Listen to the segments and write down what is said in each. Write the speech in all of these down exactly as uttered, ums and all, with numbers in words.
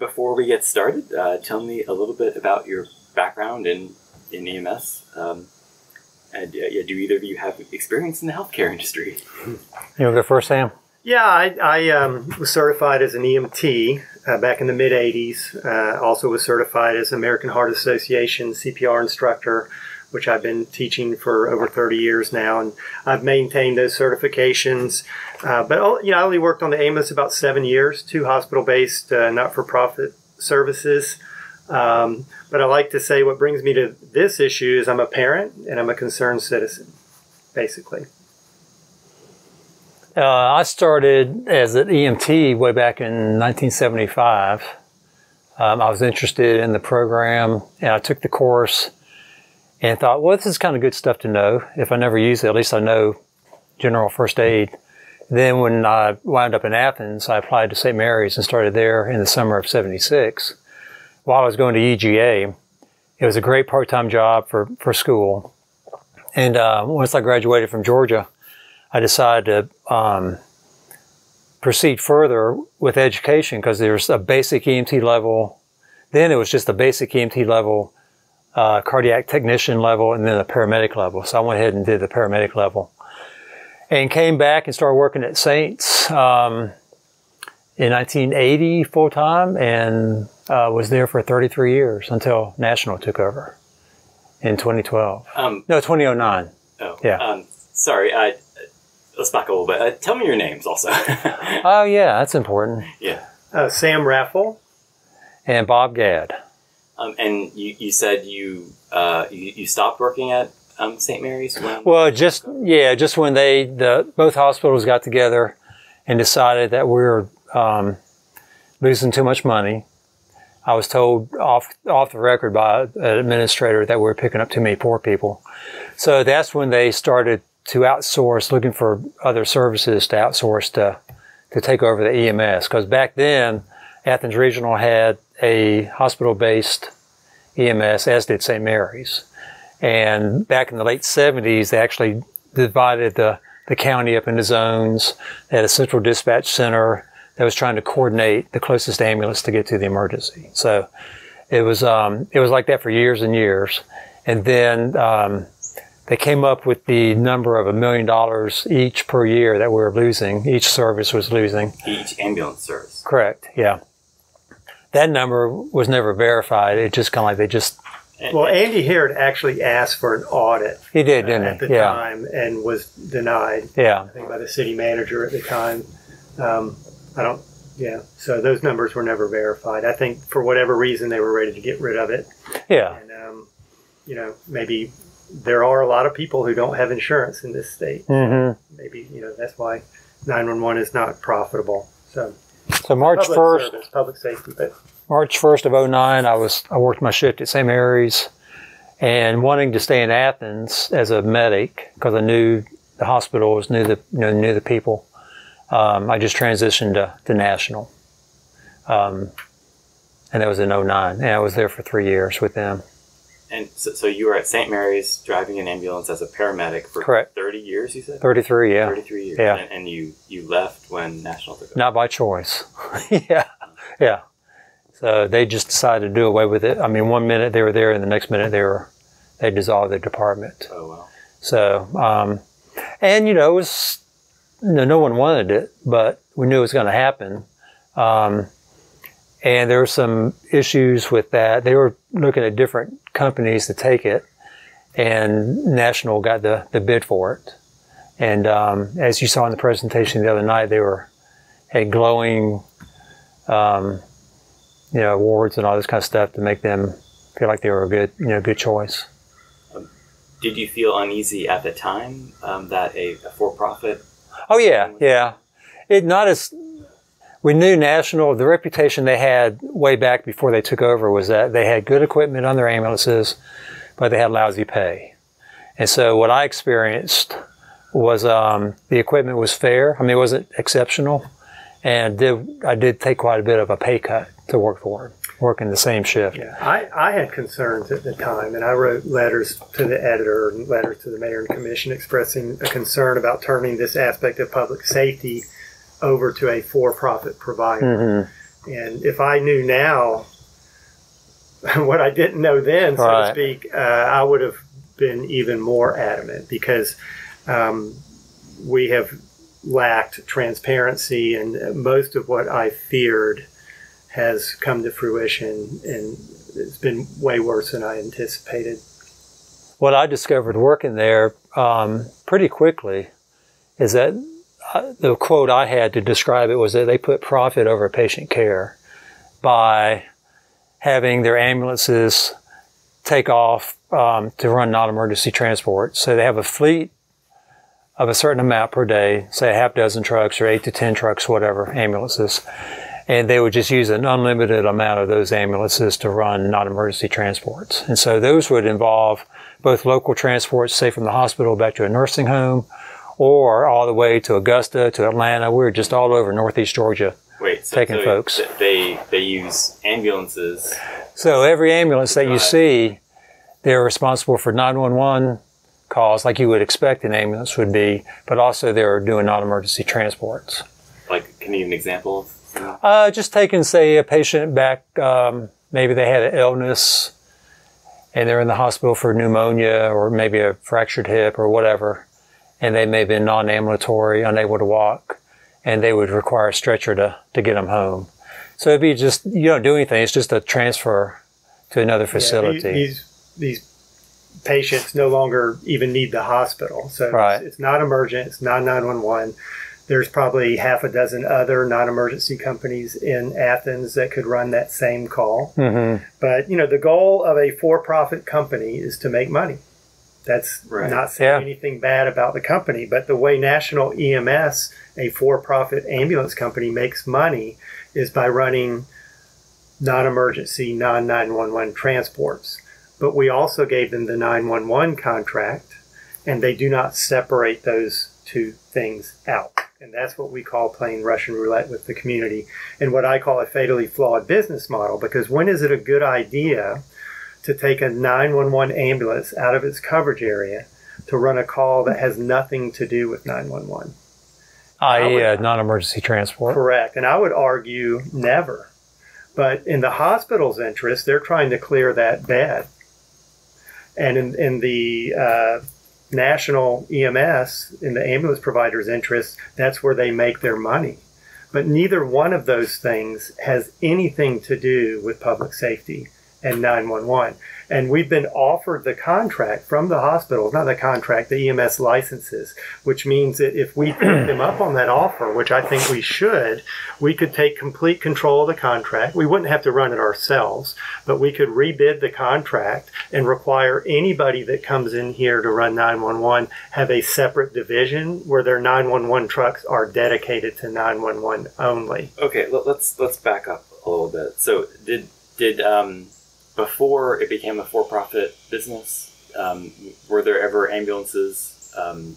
before we get started, uh, tell me a little bit about your background in, in E M S. Um, and uh, yeah, do either of you have experience in the healthcare industry? You want to go first, Sam? Yeah, I, I um, was certified as an E M T uh, back in the mid eighties. Uh, also was certified as American Heart Association C P R instructor, which I've been teaching for over thirty years now, and I've maintained those certifications. Uh, but you know, I only worked on the A M S about seven years, two hospital-based, uh, not-for-profit services. Um, but I like to say what brings me to this issue is I'm a parent and I'm a concerned citizen, basically. Uh, I started as an E M T way back in nineteen seventy-five. Um, I was interested in the program, and I took the course and thought, well, this is kind of good stuff to know. If I never use it, at least I know general first aid. Then when I wound up in Athens, I applied to Saint Mary's and started there in the summer of seventy-six. While I was going to E G A, it was a great part-time job for, for school. And uh, once I graduated from Georgia, I decided to um, proceed further with education, because there's a basic E M T level. Then it was just a basic E M T level, Uh, cardiac technician level, and then the paramedic level. So I went ahead and did the paramedic level and came back and started working at Saints um, in nineteen eighty full-time, and uh, was there for thirty-three years until National took over in twenty twelve. Um, no, twenty oh nine. Oh, yeah. Um, sorry, I, let's back a little bit. Uh, tell me your names also. Oh, yeah, that's important. Yeah. Uh, Sam Rafal. And Bob Gadd. Um, and you, you said you, uh, you you stopped working at um, Saint Mary's when? Well, just yeah, just when they the both hospitals got together and decided that we were um, losing too much money. I was told off off the record by an administrator that we were picking up too many poor people. So that's when they started to outsource, looking for other services to outsource to to take over the E M S, because back then Athens Regional had a hospital-based E M S, as did Saint Mary's. And back in the late seventies, they actually divided the, the county up into zones. They had a central dispatch center that was trying to coordinate the closest ambulance to get to the emergency. So it was, um, it was like that for years and years. And then um, they came up with the number of a million dollars each per year that we were losing. Each service was losing. Each ambulance service. Correct, yeah. That number was never verified. It just kind of like they just... Well, Andy Herod actually asked for an audit. He did, uh, didn't he? At the yeah. time, and was denied. Yeah. I think by the city manager at the time. Um, I don't... Yeah. So those numbers were never verified. I think for whatever reason, they were ready to get rid of it. Yeah. And, um, you know, maybe there are a lot of people who don't have insurance in this state. Mm-hmm. Maybe, you know, that's why nine one one is not profitable. So... So March first, public, public safety. But. March first of oh nine, I was I worked my shift at Saint Mary's, and wanting to stay in Athens as a medic because I knew the hospitals, knew the you know, knew the people. Um, I just transitioned to, to National, um, and that was in oh nine, and I was there for three years with them. And so, so you were at Saint Mary's driving an ambulance as a paramedic for Correct. thirty years, you said? thirty-three, yeah. thirty-three years. Yeah. And, and you, you left when National took over. Not by choice. Yeah. Yeah. So they just decided to do away with it. I mean, one minute they were there, and the next minute they were, they dissolved their department. Oh, wow. So, um, and, you know, it was, you know, no one wanted it, but we knew it was going to happen. Um, and there were some issues with that. They were looking at different companies to take it, and National got the, the bid for it. And um, as you saw in the presentation the other night, they were had glowing um, you know, awards and all this kind of stuff to make them feel like they were a good, you know, good choice. Um, did you feel uneasy at the time um, that a, a for-profit? Oh, yeah, yeah. It not as... We knew National, the reputation they had way back before they took over was that they had good equipment on their ambulances, but they had lousy pay. And so what I experienced was um, the equipment was fair. I mean, it wasn't exceptional. And did, I did take quite a bit of a pay cut to work for them, working the same shift. Yeah, I, I had concerns at the time, and I wrote letters to the editor and letters to the mayor and commission expressing a concern about turning this aspect of public safety over to a for-profit provider. Mm-hmm. And if I knew now what I didn't know then, so right. to speak, uh, I would have been even more adamant, because um, we have lacked transparency, and most of what I feared has come to fruition, and it's been way worse than I anticipated. What I discovered working there um, pretty quickly is that uh, the quote I had to describe it was that they put profit over patient care by having their ambulances take off um, to run non-emergency transport. So they have a fleet of a certain amount per day, say a half dozen trucks or eight to ten trucks, whatever, ambulances. And they would just use an unlimited amount of those ambulances to run non-emergency transports. And so those would involve both local transports, say from the hospital back to a nursing home, or all the way to Augusta, to Atlanta. We were just all over Northeast Georgia. Wait, so taking so folks. They, they use ambulances. So every ambulance that you see, they're responsible for nine one one calls, like you would expect an ambulance would be, but also they're doing non-emergency transports. Like, can you give an example? Uh, just taking, say, a patient back, um, maybe they had an illness and they're in the hospital for pneumonia or maybe a fractured hip or whatever, and they may have been non-ambulatory, unable to walk, and they would require a stretcher to, to get them home. So it'd be just, you don't do anything, it's just a transfer to another facility. Yeah, these, these patients no longer even need the hospital. So right. it's, it's not emergent, it's not nine one one. There's probably half a dozen other non-emergency companies in Athens that could run that same call. Mm-hmm. But, you know, the goal of a for-profit company is to make money. That's right. not saying yeah. anything bad about the company, but the way National E M S, a for-profit ambulance company, makes money is by running non-emergency, non nine one one transports. But we also gave them the nine one one contract, and they do not separate those two things out. And that's what we call playing Russian roulette with the community, and what I call a fatally flawed business model, because when is it a good idea to take a nine one one ambulance out of its coverage area to run a call that has nothing to do with nine one one? I E uh, non-emergency transport. Correct. And I would argue never. But in the hospital's interest, they're trying to clear that bed. And in, in the uh, national E M S, in the ambulance provider's interest, that's where they make their money. But neither one of those things has anything to do with public safety and nine one one. And we've been offered the contract from the hospital, not the contract, the E M S licenses, which means that if we pick them up on that offer, which I think we should, we could take complete control of the contract. We wouldn't have to run it ourselves, but we could rebid the contract and require anybody that comes in here to run nine one one have a separate division where their nine one one trucks are dedicated to nine one one only. Okay, let's let's back up a little bit. So did did um before it became a for-profit business, um, were there ever ambulances um,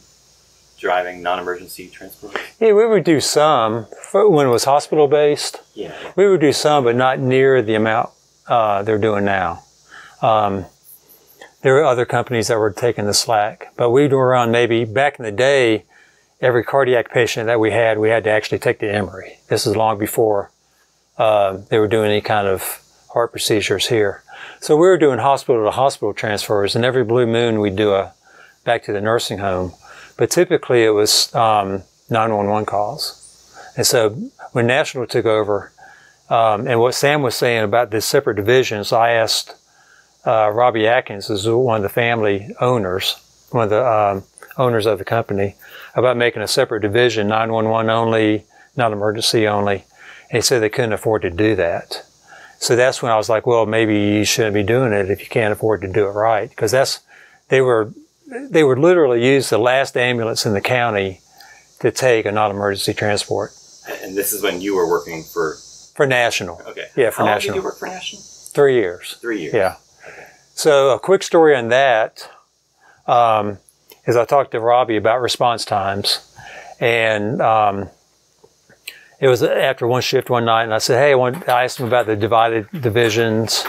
driving non-emergency transport? Yeah, we would do some when it was hospital-based. Yeah, we would do some, but not near the amount uh, they're doing now. Um, there were other companies that were taking the slack, but we were on maybe back in the day. Every cardiac patient that we had, we had to actually take to Emory. This is long before uh, they were doing any kind of heart procedures here. So we were doing hospital-to-hospital transfers, and every blue moon we'd do a back to the nursing home. But typically it was um, nine one one calls. And so when National took over, um, and what Sam was saying about the separate divisions, I asked uh, Robbie Atkins, who's one of the family owners, one of the um, owners of the company, about making a separate division, nine one one only, non-emergency only. And he said they couldn't afford to do that. So that's when I was like, well, maybe you shouldn't be doing it if you can't afford to do it right, because that's they were they would literally use the last ambulance in the county to take a non-emergency transport. And this is when you were working for for National. Okay. Yeah, for National. How long did you work for National? Three years. Three years. Yeah. Okay. So a quick story on that um, is I talked to Robbie about response times, and Um, it was after one shift one night, and I said, hey, I, want, I asked him about the divided divisions,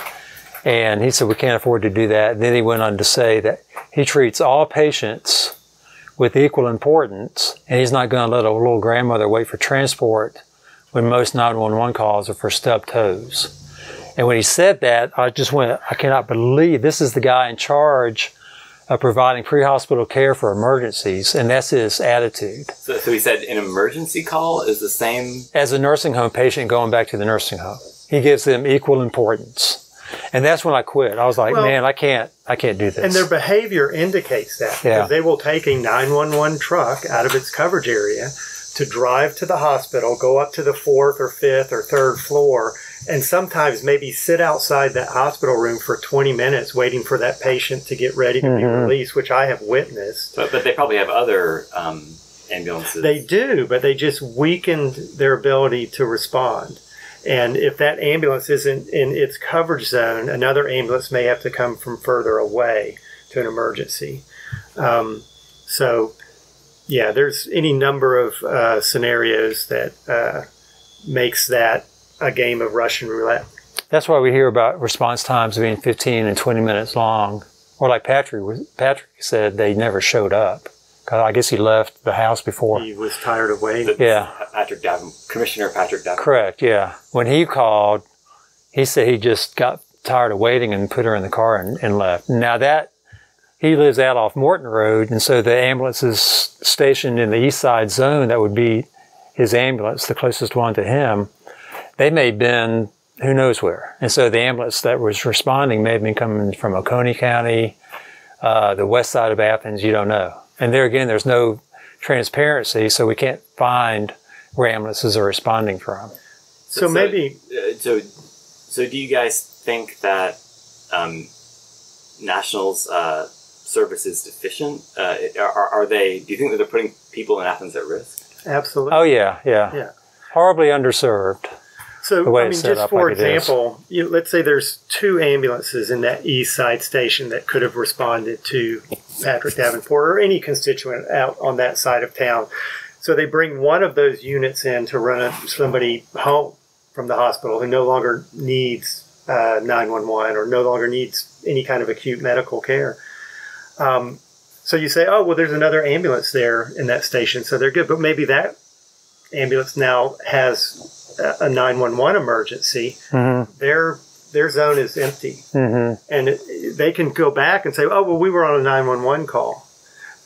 and he said, we can't afford to do that. And then he went on to say that he treats all patients with equal importance, and he's not going to let a little grandmother wait for transport when most nine one one calls are for stubbed toes. And when he said that, I just went, I cannot believe this is the guy in charge of providing pre-hospital care for emergencies, and that's his attitude. So, so he said an emergency call is the same? As a nursing home patient going back to the nursing home. He gives them equal importance. And that's when I quit. I was like, well, man, I can't, I can't do this. And their behavior indicates that. Yeah. They will take a nine one one truck out of its coverage area to drive to the hospital, go up to the fourth or fifth or third floor, and sometimes maybe sit outside that hospital room for twenty minutes waiting for that patient to get ready to mm-hmm. be released, which I have witnessed. But, but they probably have other um, ambulances. They do, but they just weakened their ability to respond. And if that ambulance isn't in its coverage zone, another ambulance may have to come from further away to an emergency. Um, so, yeah, there's any number of uh, scenarios that uh, makes that a game of Russian roulette. That's why we hear about response times being fifteen and twenty minutes long. Or like Patrick, Patrick said, they never showed up. I guess he left the house before. He was tired of waiting. Yeah. Patrick Davenport, Commissioner Patrick Davenport. Correct, yeah. When he called, he said he just got tired of waiting and put her in the car and, and left. Now that, he lives out off Morton Road, and so the ambulance is stationed in the east side zone. That would be his ambulance, the closest one to him. They may have been who knows where. And so the ambulance that was responding may have been coming from Oconee County, uh, the west side of Athens, you don't know. And there again, there's no transparency, so we can't find where ambulances are responding from. So, so maybe... Uh, so, so do you guys think that um, National's uh, service is deficient? Uh, are, are they... Do you think that they're putting people in Athens at risk? Absolutely. Oh, yeah, yeah. yeah. Horribly underserved. So, I mean, just for example, you know, let's say there's two ambulances in that east side station that could have responded to Patrick Davenport or any constituent out on that side of town. So they bring one of those units in to run somebody home from the hospital who no longer needs uh, nine one one or no longer needs any kind of acute medical care. Um, so you say, oh, well, there's another ambulance there in that station, so they're good. But maybe that ambulance now has a nine one one emergency, mm-hmm. their their zone is empty. Mm-hmm. And it, they can go back and say, oh, well, we were on a nine one one call.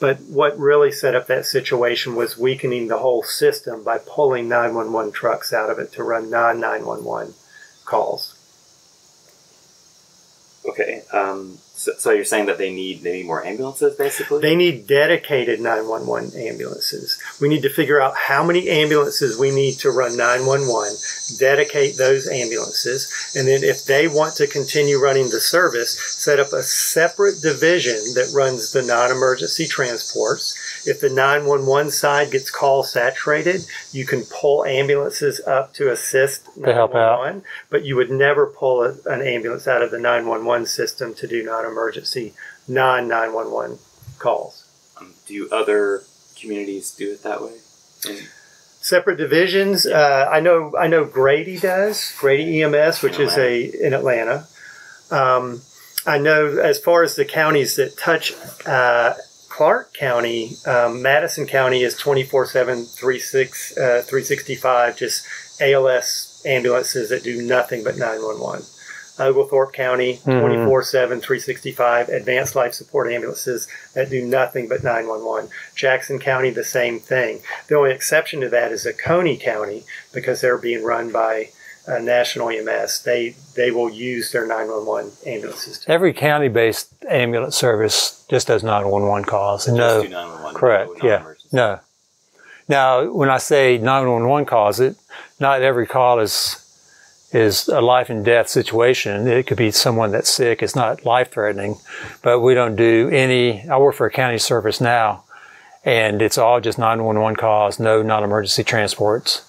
But what really set up that situation was weakening the whole system by pulling nine one one trucks out of it to run non nine one one calls. Okay. Um, so, so you're saying that they need, they need more ambulances, basically? They need dedicated nine one one ambulances. We need to figure out how many ambulances we need to run nine one one, dedicate those ambulances, and then if they want to continue running the service, set up a separate division that runs the non-emergency transports. If the nine one one side gets call saturated, you can pull ambulances up to assist to help out. But you would never pull a, an ambulance out of the nine one one system to do non-emergency, non nine one one calls. Um, do other communities do it that way? Mm. Separate divisions. Yeah. Uh, I know. I know. Grady does. Grady E M S, which is a in Atlanta. Um, I know as far as the counties that touch. Uh, Clark County, um, Madison County is twenty-four seven, three sixty-five, just A L S ambulances that do nothing but nine one one. Oglethorpe County, twenty-four seven, three sixty-five, advanced life support ambulances that do nothing but nine one one. Jackson County, the same thing. The only exception to that is Oconee County because they're being run by uh, National E M S. They, they will use their nine one one ambulances. Every county-based ambulance service just does nine one one calls. And no, correct, yeah, no. Now, when I say nine one one calls, it not every call is is a life and death situation. It could be someone that's sick. It's not life-threatening, but we don't do any. I work for a county service now, and it's all just nine one one calls, no non-emergency transports.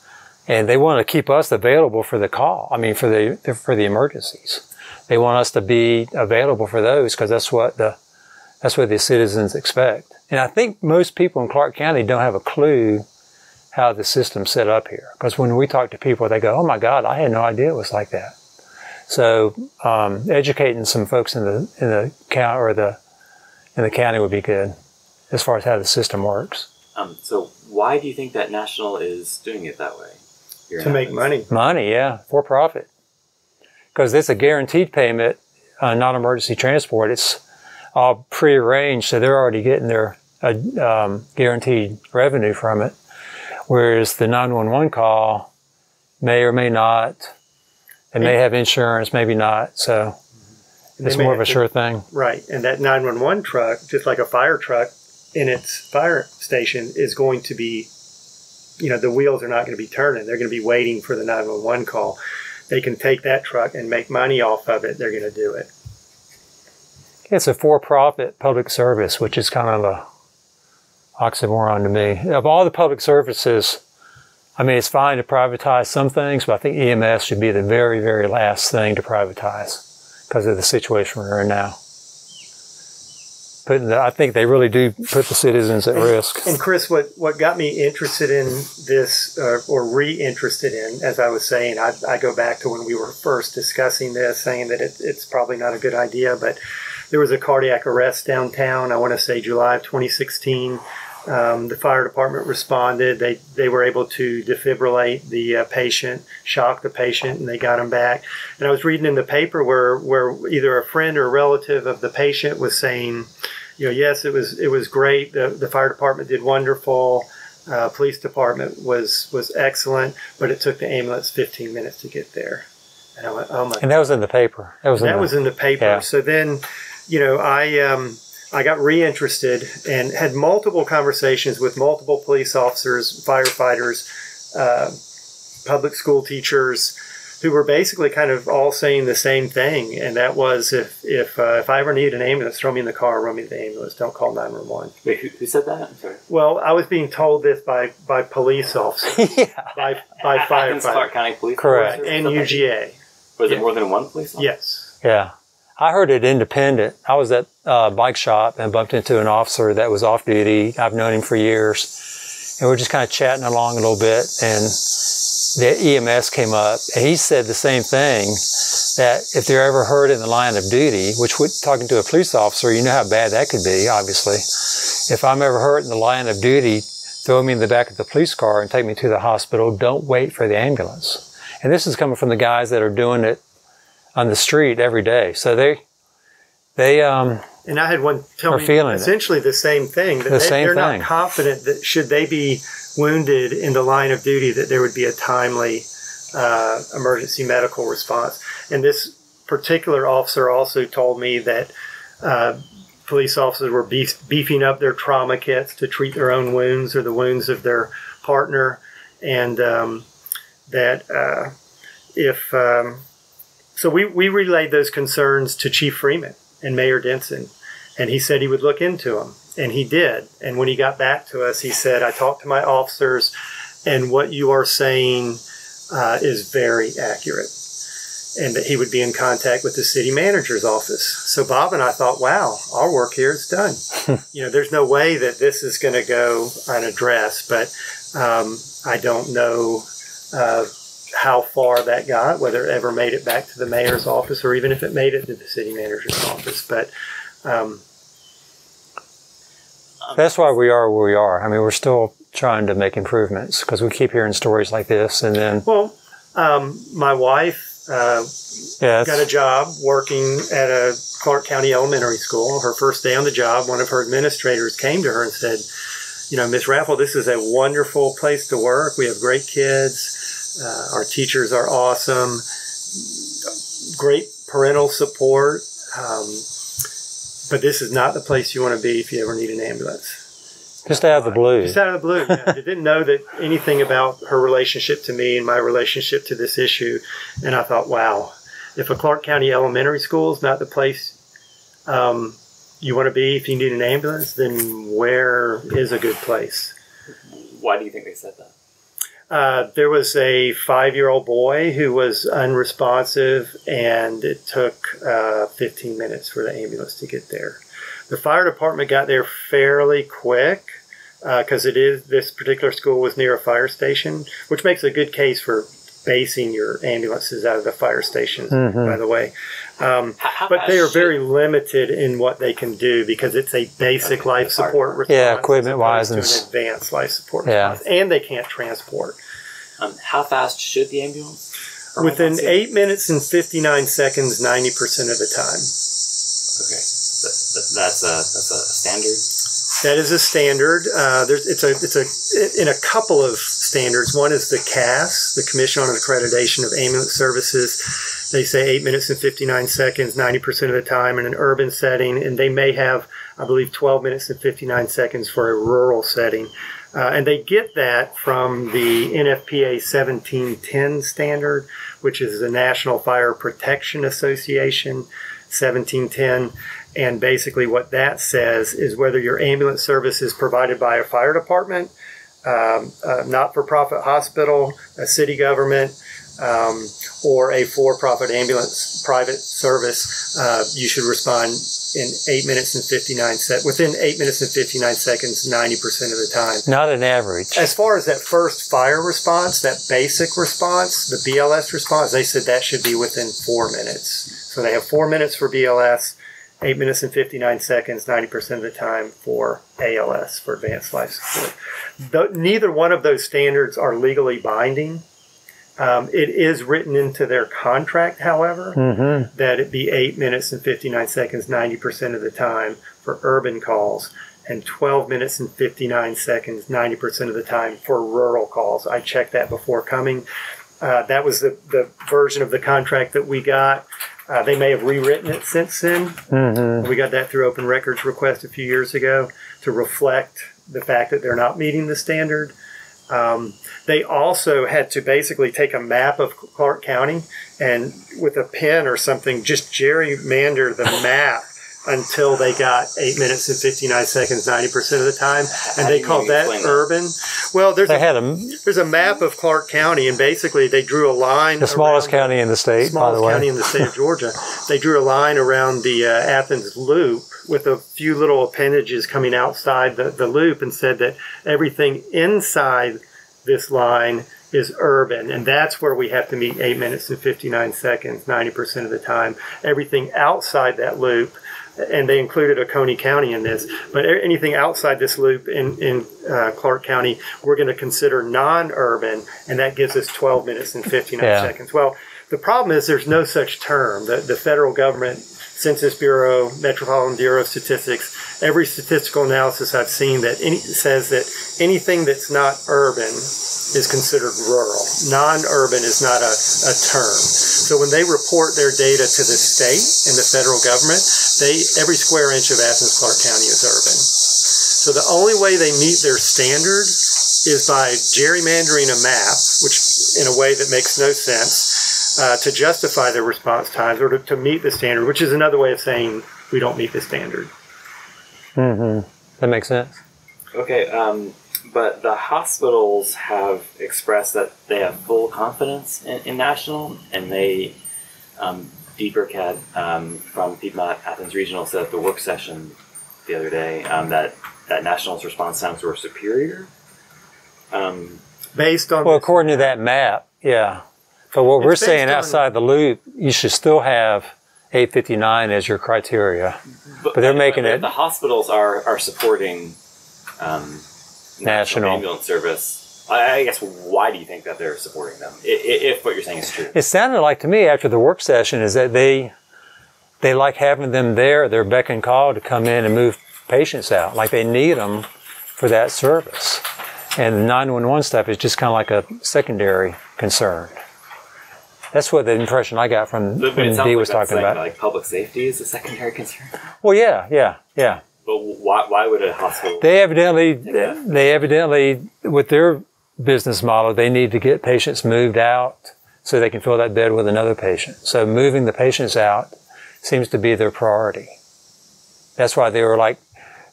And they want to keep us available for the call, I mean, for the, for the emergencies. They want us to be available for those because that's what the That's what the citizens expect. And I think most people in Clark County don't have a clue how the system's set up here. Because when we talk to people, they go, oh my God, I had no idea it was like that. So um, educating some folks in the in the county or the in the county would be good as far as how the system works. Um, so why do you think that National is doing it that way? You're to make money. Money, yeah, for profit. Because it's a guaranteed payment, uh, not emergency transport. It's all prearranged, so they're already getting their uh, um, guaranteed revenue from it. Whereas the nine one one call may or may not. It may have insurance, maybe not. So it's more of a sure thing. Right. And that nine one one truck, just like a fire truck in its fire station, is going to be, you know, the wheels are not going to be turning. They're going to be waiting for the nine one one call. They can take that truck and make money off of it. They're going to do it. It's a for-profit public service, which is kind of a oxymoron to me. Of all the public services, I mean, it's fine to privatize some things, but I think E M S should be the very, very last thing to privatize because of the situation we're in now. Putting the, I think they really do put the citizens at and, risk. And Chris, what, what got me interested in this, uh, or re-interested in, as I was saying, I, I go back to when we were first discussing this, saying that it, it's probably not a good idea, but there was a cardiac arrest downtown, I want to say July of twenty sixteen. Um, the fire department responded. They, they were able to defibrillate the uh, patient, shock the patient, and they got him back. And I was reading in the paper where, where either a friend or a relative of the patient was saying, you know, yes, it was, it was great. The, the fire department did wonderful. Uh, police department was, was excellent, but it took the ambulance fifteen minutes to get there. And I went, oh my God. And that was in the paper. That was in, that the, was in the paper. Yeah. So then, you know, I, um, I got reinterested and had multiple conversations with multiple police officers, firefighters, uh, public school teachers, who were basically kind of all saying the same thing. And that was, if if, uh, if I ever need an ambulance, throw me in the car, run me to the ambulance. Don't call nine one one. Wait, who, who said that? I'm sorry. Well, I was being told this by, by police officers, yeah. by, by firefighters. Athens-Clarke County police. Correct. And U G A. Was yeah. it more than one police officer? Yes. Yeah. I heard it independent. I was at a uh, bike shop and bumped into an officer that was off duty. I've known him for years. And we we're just kind of chatting along a little bit. And the E M S came up. And he said the same thing, that if they're ever hurt in the line of duty, which we're talking to a police officer, you know how bad that could be, obviously. If I'm ever hurt in the line of duty, throw me in the back of the police car and take me to the hospital. Don't wait for the ambulance. And this is coming from the guys that are doing it on the street every day. So they, they, um, and I had one tell me essentially the same thing. The same thing. They're not confident that should they be wounded in the line of duty that there would be a timely uh, emergency medical response. And this particular officer also told me that uh, police officers were beef, beefing up their trauma kits to treat their own wounds or the wounds of their partner, and um, that uh, if um, So we, we relayed those concerns to Chief Freeman and Mayor Denson, and he said he would look into them, and he did. And when he got back to us, he said, I talked to my officers, and what you are saying uh, is very accurate, and that he would be in contact with the city manager's office. So Bob and I thought, wow, our work here is done. You know, there's no way that this is going to go unaddressed, but um, I don't know uh, how far that got, whether it ever made it back to the mayor's office or even if it made it to the city manager's office. But um, that's why we are where we are. I mean, we're still trying to make improvements because we keep hearing stories like this. And then, well, um, my wife uh, yeah, got a job working at a Clark County elementary school. Her first day on the job, one of her administrators came to her and said, you know, Miz Rafal, this is a wonderful place to work. We have great kids. Uh, our teachers are awesome, great parental support, um, but this is not the place you want to be if you ever need an ambulance. Just out of the blue. Just out of the blue. Yeah. I didn't know that anything about her relationship to me and my relationship to this issue, and I thought, wow, if a Clark County elementary school is not the place um, you want to be if you need an ambulance, then where is a good place? Why do you think they said that? Uh, there was a five-year-old boy who was unresponsive, and it took uh, fifteen minutes for the ambulance to get there. The fire department got there fairly quick because uh, it is this particular school was near a fire station, which makes a good case for basing your ambulances out of the fire stations, mm-hmm. by the way. Um, but they are very limited in what they can do because it's a basic okay, life support response. Yeah, equipment-wise. And an advanced life support yeah. response. And they can't transport. Um, how fast should the ambulance? Within eight minutes and fifty-nine seconds, ninety percent of the time. Okay, that, that, that's a that's a standard. That is a standard. Uh, there's it's a it's a in a couple of standards. One is the C A S, the Commission on Accreditation of Ambulance Services. They say eight minutes and fifty-nine seconds, ninety percent of the time in an urban setting, and they may have, I believe, twelve minutes and fifty-nine seconds for a rural setting. Uh, and they get that from the N F P A seventeen ten standard, which is the National Fire Protection Association seventeen ten. And basically what that says is whether your ambulance service is provided by a fire department, um, a not-for-profit hospital, a city government, um, or a for-profit ambulance private service, uh, you should respond in eight minutes and fifty-nine sec within eight minutes and fifty-nine seconds, ninety percent of the time. Not an average. As far as that first fire response, that basic response, the B L S response, they said that should be within four minutes. So they have four minutes for B L S, eight minutes and fifty-nine seconds, ninety percent of the time for A L S, for advanced life support. Though neither one of those standards are legally binding. Um, it is written into their contract, however, mm-hmm. that it be eight minutes and fifty-nine seconds, ninety percent of the time for urban calls, and twelve minutes and fifty-nine seconds, ninety percent of the time for rural calls. I checked that before coming. Uh, that was the, the version of the contract that we got. Uh, they may have rewritten it since then. Mm-hmm. We got that through open records request a few years ago to reflect the fact that they're not meeting the standard. Um, they also had to basically take a map of Clark County and with a pen or something, just gerrymander the map until they got eight minutes and fifty-nine seconds, ninety percent of the time. And they called that urban. Well, there's a, had a, there's a map of Clark County, and basically they drew a line. The smallest county in the state, by the way. Smallest county in the state of Georgia. They drew a line around the uh, Athens loop with a few little appendages coming outside the, the loop, and said that everything inside this line is urban, and that's where we have to meet eight minutes and fifty-nine seconds, ninety percent of the time. Everything outside that loop, and they included Oconee County in this, but anything outside this loop in, in uh, Clark County, we're going to consider non-urban, and that gives us twelve minutes and fifty-nine yeah. seconds. Well, the problem is there's no such term. The, the federal government, Census Bureau, Metropolitan Bureau of Statistics, every statistical analysis I've seen that any, says that anything that's not urban is considered rural. Non-urban is not a, a term. So when they report their data to the state and the federal government, they every square inch of Athens-Clarke County is urban. So the only way they meet their standard is by gerrymandering a map, which in a way that makes no sense, Uh, to justify their response times, or to, to meet the standard, which is another way of saying we don't meet the standard. Mm-hmm. That makes sense. Okay, um, but the hospitals have expressed that they have full confidence in, in National, and they, um, Dee Burkett um, from Piedmont Athens Regional said at the work session the other day um, that, that National's response times were superior. Um, Based on... Well, according to that map, yeah. But what we're saying outside the loop, you should still have eight fifty-nine as your criteria. But, but they're making it. The hospitals are are supporting um, national, national ambulance service. I, I guess why do you think that they're supporting them? If, if what you're saying is true, it sounded like to me after the work session is that they they like having them there, their beck and call to come in and move patients out. Like they need them for that service, and the nine one one stuff is just kind of like a secondary concern. That's what the impression I got from when Dee was talking about. Like public safety is a secondary concern. Well, yeah, yeah, yeah. But why? Why would a hospital? They evidently, they evidently, with their business model, they need to get patients moved out so they can fill that bed with another patient. So moving the patients out seems to be their priority. That's why they were like,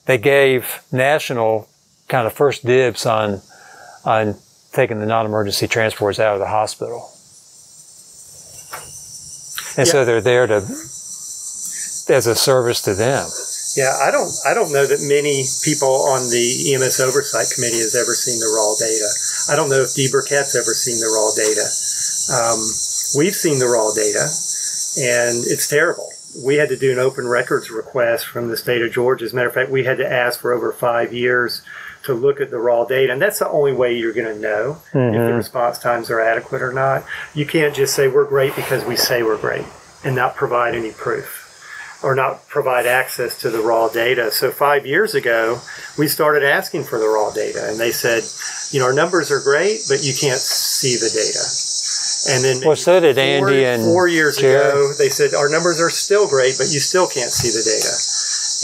they gave National kind of first dibs on on taking the non-emergency transports out of the hospital. And yeah. so they're there to, as a service to them. Yeah, I don't, I don't know that many people on the E M S Oversight Committee has ever seen the raw data. I don't know if Dee Burkett's ever seen the raw data. Um, we've seen the raw data, and it's terrible. We had to do an open records request from the state of Georgia. As a matter of fact, we had to ask for over five years to look at the raw data. And that's the only way you're going to know mm-hmm. if the response times are adequate or not. You can't just say we're great because we say we're great and not provide any proof or not provide access to the raw data. So five years ago, we started asking for the raw data. And they said, you know, our numbers are great, but you can't see the data. And then well, so did Andy four, and four years Jared. ago, they said, our numbers are still great, but you still can't see the data.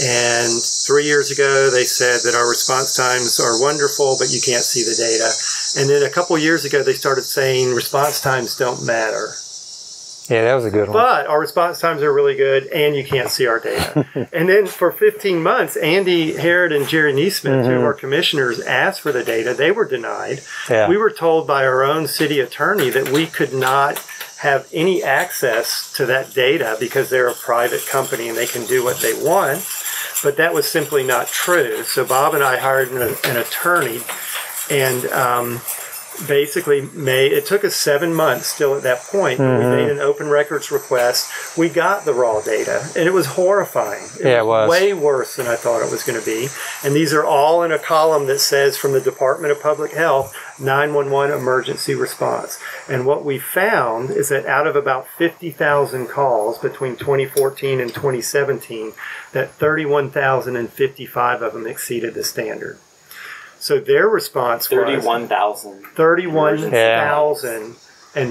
And three years ago, they said that our response times are wonderful, but you can't see the data. And then a couple years ago, they started saying response times don't matter. Yeah, that was a good one. But our response times are really good, and you can't see our data. And then for fifteen months, Andy Herod and Jerry Neesmith, mm-hmm. two of our commissioners, asked for the data. They were denied. Yeah. We were told by our own city attorney that we could not have any access to that data because they're a private company and they can do what they want. But that was simply not true. So Bob and I hired an, an attorney, and um, basically made, it took us seven months still at that point. Mm-hmm. We made an open records request. We got the raw data, and it was horrifying. It yeah, was it was. Way worse than I thought it was going to be. And these are all in a column that says, from the Department of Public Health, nine one one emergency response. And what we found is that out of about fifty thousand calls between twenty fourteen and twenty seventeen, that thirty-one thousand fifty-five of them exceeded the standard. So their response was thirty-one thousand. thirty-one thousand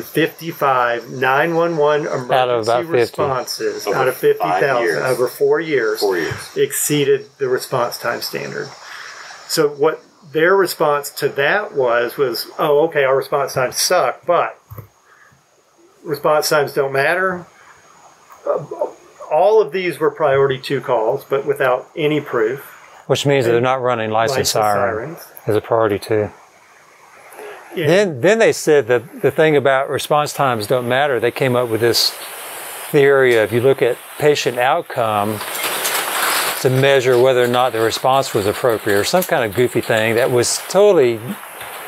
fifty-five nine one one emergency responses out of fifty thousand over four years, four years exceeded the response time standard. So what their response to that was was, oh, okay, our response times suck, but response times don't matter. All of these were priority two calls, but without any proof. Which means that they're not running licensed sirens as a priority too. Yeah. Then, then they said that the thing about response times don't matter. They came up with this theory of, you look at patient outcome to measure whether or not the response was appropriate, or some kind of goofy thing that was totally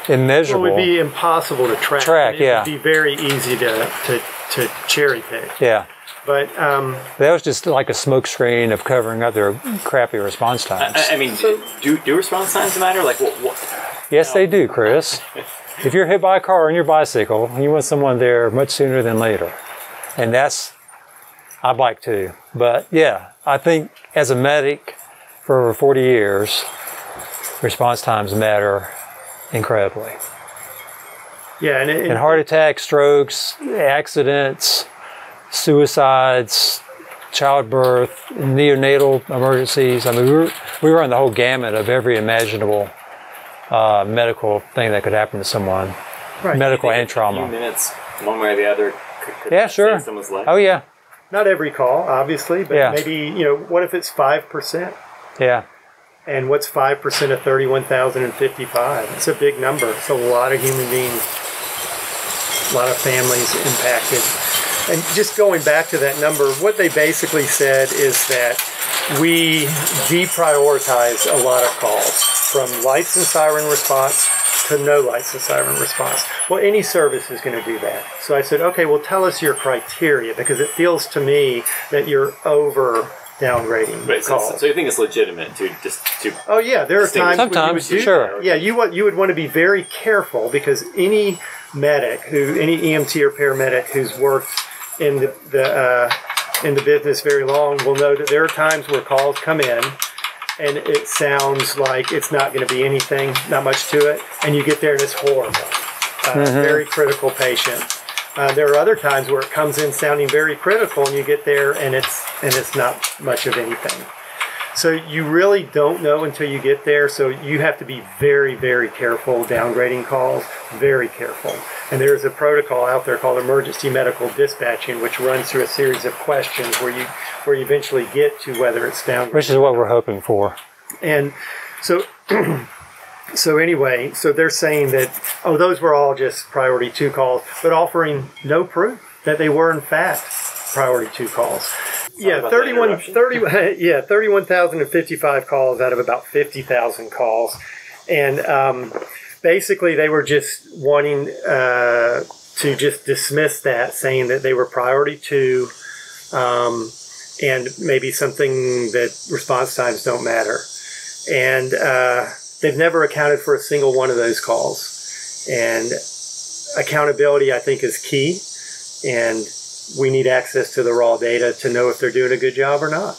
immeasurable. Well, it would be impossible to track. Track, yeah. It would be very easy to to, to cherry pick. Yeah. But um, that was just like a smokescreen of covering up their crappy response times. I, I mean, so, do do response times matter? Like, what? what? Yes, no. They do, Chris. If you're hit by a car on your bicycle, you want someone there much sooner than later, and that's I bike too. But yeah, I think as a medic for over forty years, response times matter incredibly. Yeah, and, it, and heart attacks, strokes, accidents, suicides, childbirth, neonatal emergencies. I mean, we were, we were on the whole gamut of every imaginable uh, medical thing that could happen to someone, right. Medical and trauma. A few minutes, one way or the other, could, could yeah, sure. save someone's life. Oh, yeah. Not every call, obviously, but yeah. Maybe, you know, what if it's five percent? Yeah. And what's five percent of thirty-one thousand fifty-five? It's a big number. It's a lot of human beings, a lot of families impacted. And just going back to that number, what they basically said is that we deprioritized a lot of calls from licensed siren response to no licensed siren response. Well, any service is going to do that. So I said, okay, well, tell us your criteria, because it feels to me that you're over downgrading right, calls. So, so you think it's legitimate to just to oh yeah, there are times sometimes you would do sure that. Yeah, you want you would want to be very careful, because any medic who any E M T or paramedic who's worked in the, the uh, in the business very long will know that there are times where calls come in and it sounds like it's not going to be anything, not much to it, and you get there and it's horrible, uh, mm-hmm. very critical patient. Uh, there are other times where it comes in sounding very critical, and you get there and it's and it's not much of anything. So you really don't know until you get there, so you have to be very, very careful downgrading calls, very careful. And there's a protocol out there called emergency medical dispatching, which runs through a series of questions where you where you eventually get to whether it's downgrading. Which is what we're hoping for. And so so anyway, so they're saying that, oh, those were all just priority two calls, but offering no proof that they were in fact priority two calls. Yeah, thirty-one, thirty, yeah, thirty-one thousand fifty-five calls out of about fifty thousand calls. And um, basically they were just wanting uh, to just dismiss that, saying that they were priority two um, and maybe something that response times don't matter. And uh, They've never accounted for a single one of those calls. And accountability, I think, is key. And we need access to the raw data to know if they're doing a good job or not.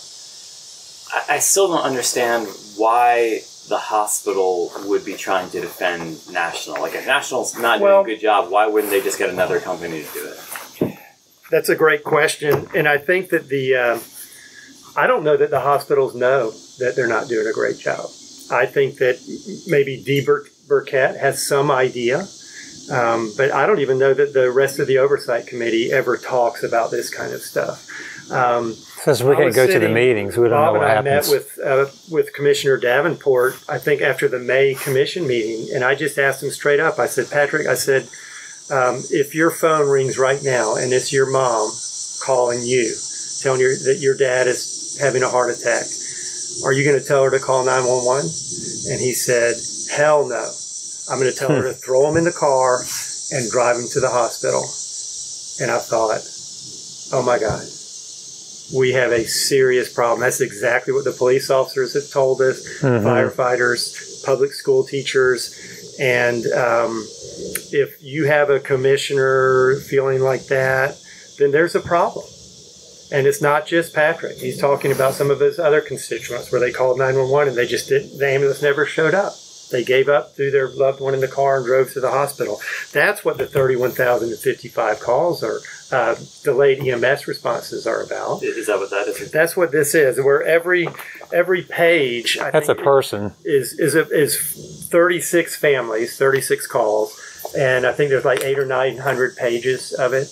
I still don't understand why the hospital would be trying to defend National. Like, if National's not well, doing a good job, why wouldn't they just get another company to do it? That's a great question. And I think that the, um, I don't know that the hospitals know that they're not doing a great job. I think that maybe Dee Burkett has some idea. Um, but I don't even know that the rest of the oversight committee ever talks about this kind of stuff. Um, Since we can go to the meetings, we don't know what happens. Bob and I met with, uh, with Commissioner Davenport, I think after the May commission meeting, and I just asked him straight up. I said, Patrick, I said, um, if your phone rings right now and it's your mom calling you, telling you that your dad is having a heart attack, are you going to tell her to call nine one one? And he said, hell no. I'm going to tell her to throw him in the car and drive him to the hospital. And I thought, oh, my God, we have a serious problem. That's exactly what the police officers have told us, mm-hmm. firefighters, public school teachers. And um, if you have a commissioner feeling like that, then there's a problem. And it's not just Patrick. He's talking about some of his other constituents where they called nine one one and they just didn't, the ambulance never showed up. They gave up, threw their loved one in the car, and drove to the hospital. That's what the thirty-one thousand fifty-five calls are, uh, delayed E M S responses are about. Is that what that is? That's what this is, where every every page I that's think, a person is is a, is thirty-six families, thirty-six calls, and I think there's like eight or nine hundred pages of it.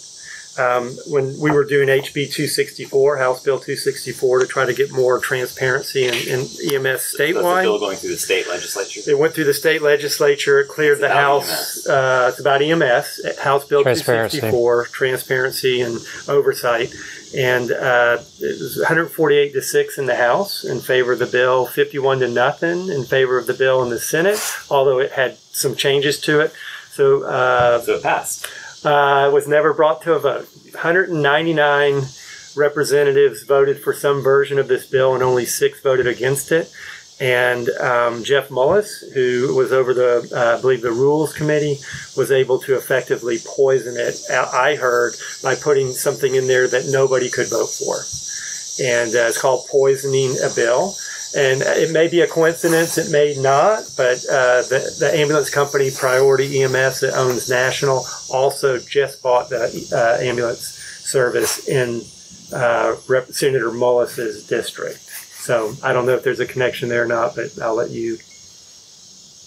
Um, when we were doing H B two sixty-four, House Bill two sixty-four, to try to get more transparency in, in E M S statewide. That's a bill going through the state legislature. It went through the state legislature. It cleared the House. Uh, it's about E M S. House Bill two sixty-four, transparency and oversight. And uh, it was one forty-eight to six in the House in favor of the bill, fifty-one to nothing in favor of the bill in the Senate, although it had some changes to it. So, uh, so it passed. Uh, was never brought to a vote. one hundred ninety-nine representatives voted for some version of this bill, and only six voted against it. And um, Jeff Mullis, who was over the, uh, I believe, the Rules Committee, was able to effectively poison it, I heard, by putting something in there that nobody could vote for. And uh, it's called poisoning a bill. And it may be a coincidence, it may not, but uh, the, the ambulance company, Priority E M S, that owns National, also just bought the uh, ambulance service in uh, Rep Senator Mullis's district. So I don't know if there's a connection there or not, but I'll let you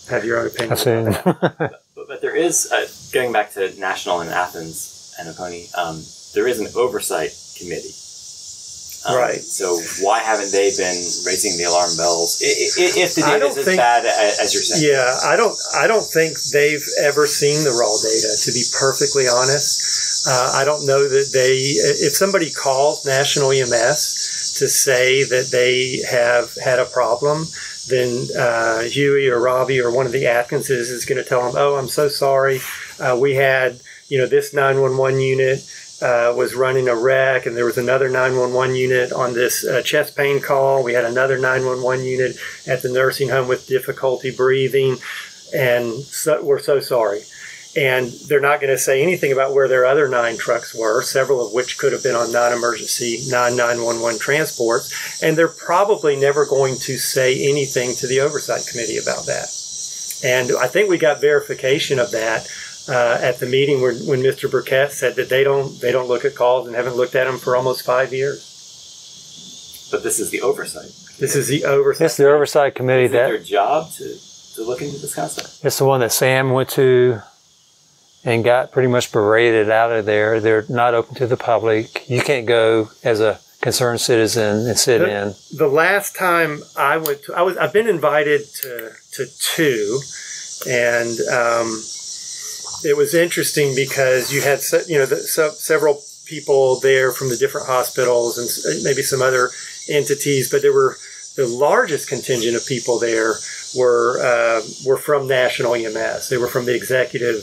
have your own opinion. I see. but, but there is, uh, going back to National and Athens and Oconee, um, there is an oversight committee. Um, right. So why haven't they been raising the alarm bells if, if the data is as bad as you're saying? Yeah, I don't. I don't think they've ever seen the raw data. To be perfectly honest, uh, I don't know that they. If somebody calls National E M S to say that they have had a problem, then uh, Huey or Robbie or one of the Atkinses is going to tell them, "Oh, I'm so sorry. Uh, we had, you know, this nine one one unit." Uh, was running a wreck, and there was another nine one one unit on this uh, chest pain call. We had another nine one one unit at the nursing home with difficulty breathing, and so, we're so sorry. And they're not going to say anything about where their other nine trucks were, several of which could have been on non-emergency, non nine one one transports, and they're probably never going to say anything to the oversight committee about that. And I think we got verification of that Uh, at the meeting where, when Mister Burkett said that they don't they don't look at calls and haven't looked at them for almost five years. But this is the oversight. This is the oversight. It's the oversight committee. Is that their job to, to look into this concept? It's the one that Sam went to and got pretty much berated out of there. They're not open to the public. You can't go as a concerned citizen and sit the, in. The last time I went to, I was I've been invited to to two, and. Um, It was interesting because you had, you know, the, so, several people there from the different hospitals and maybe some other entities, but there were the largest contingent of people there were uh, were from National E M S. They were from the executive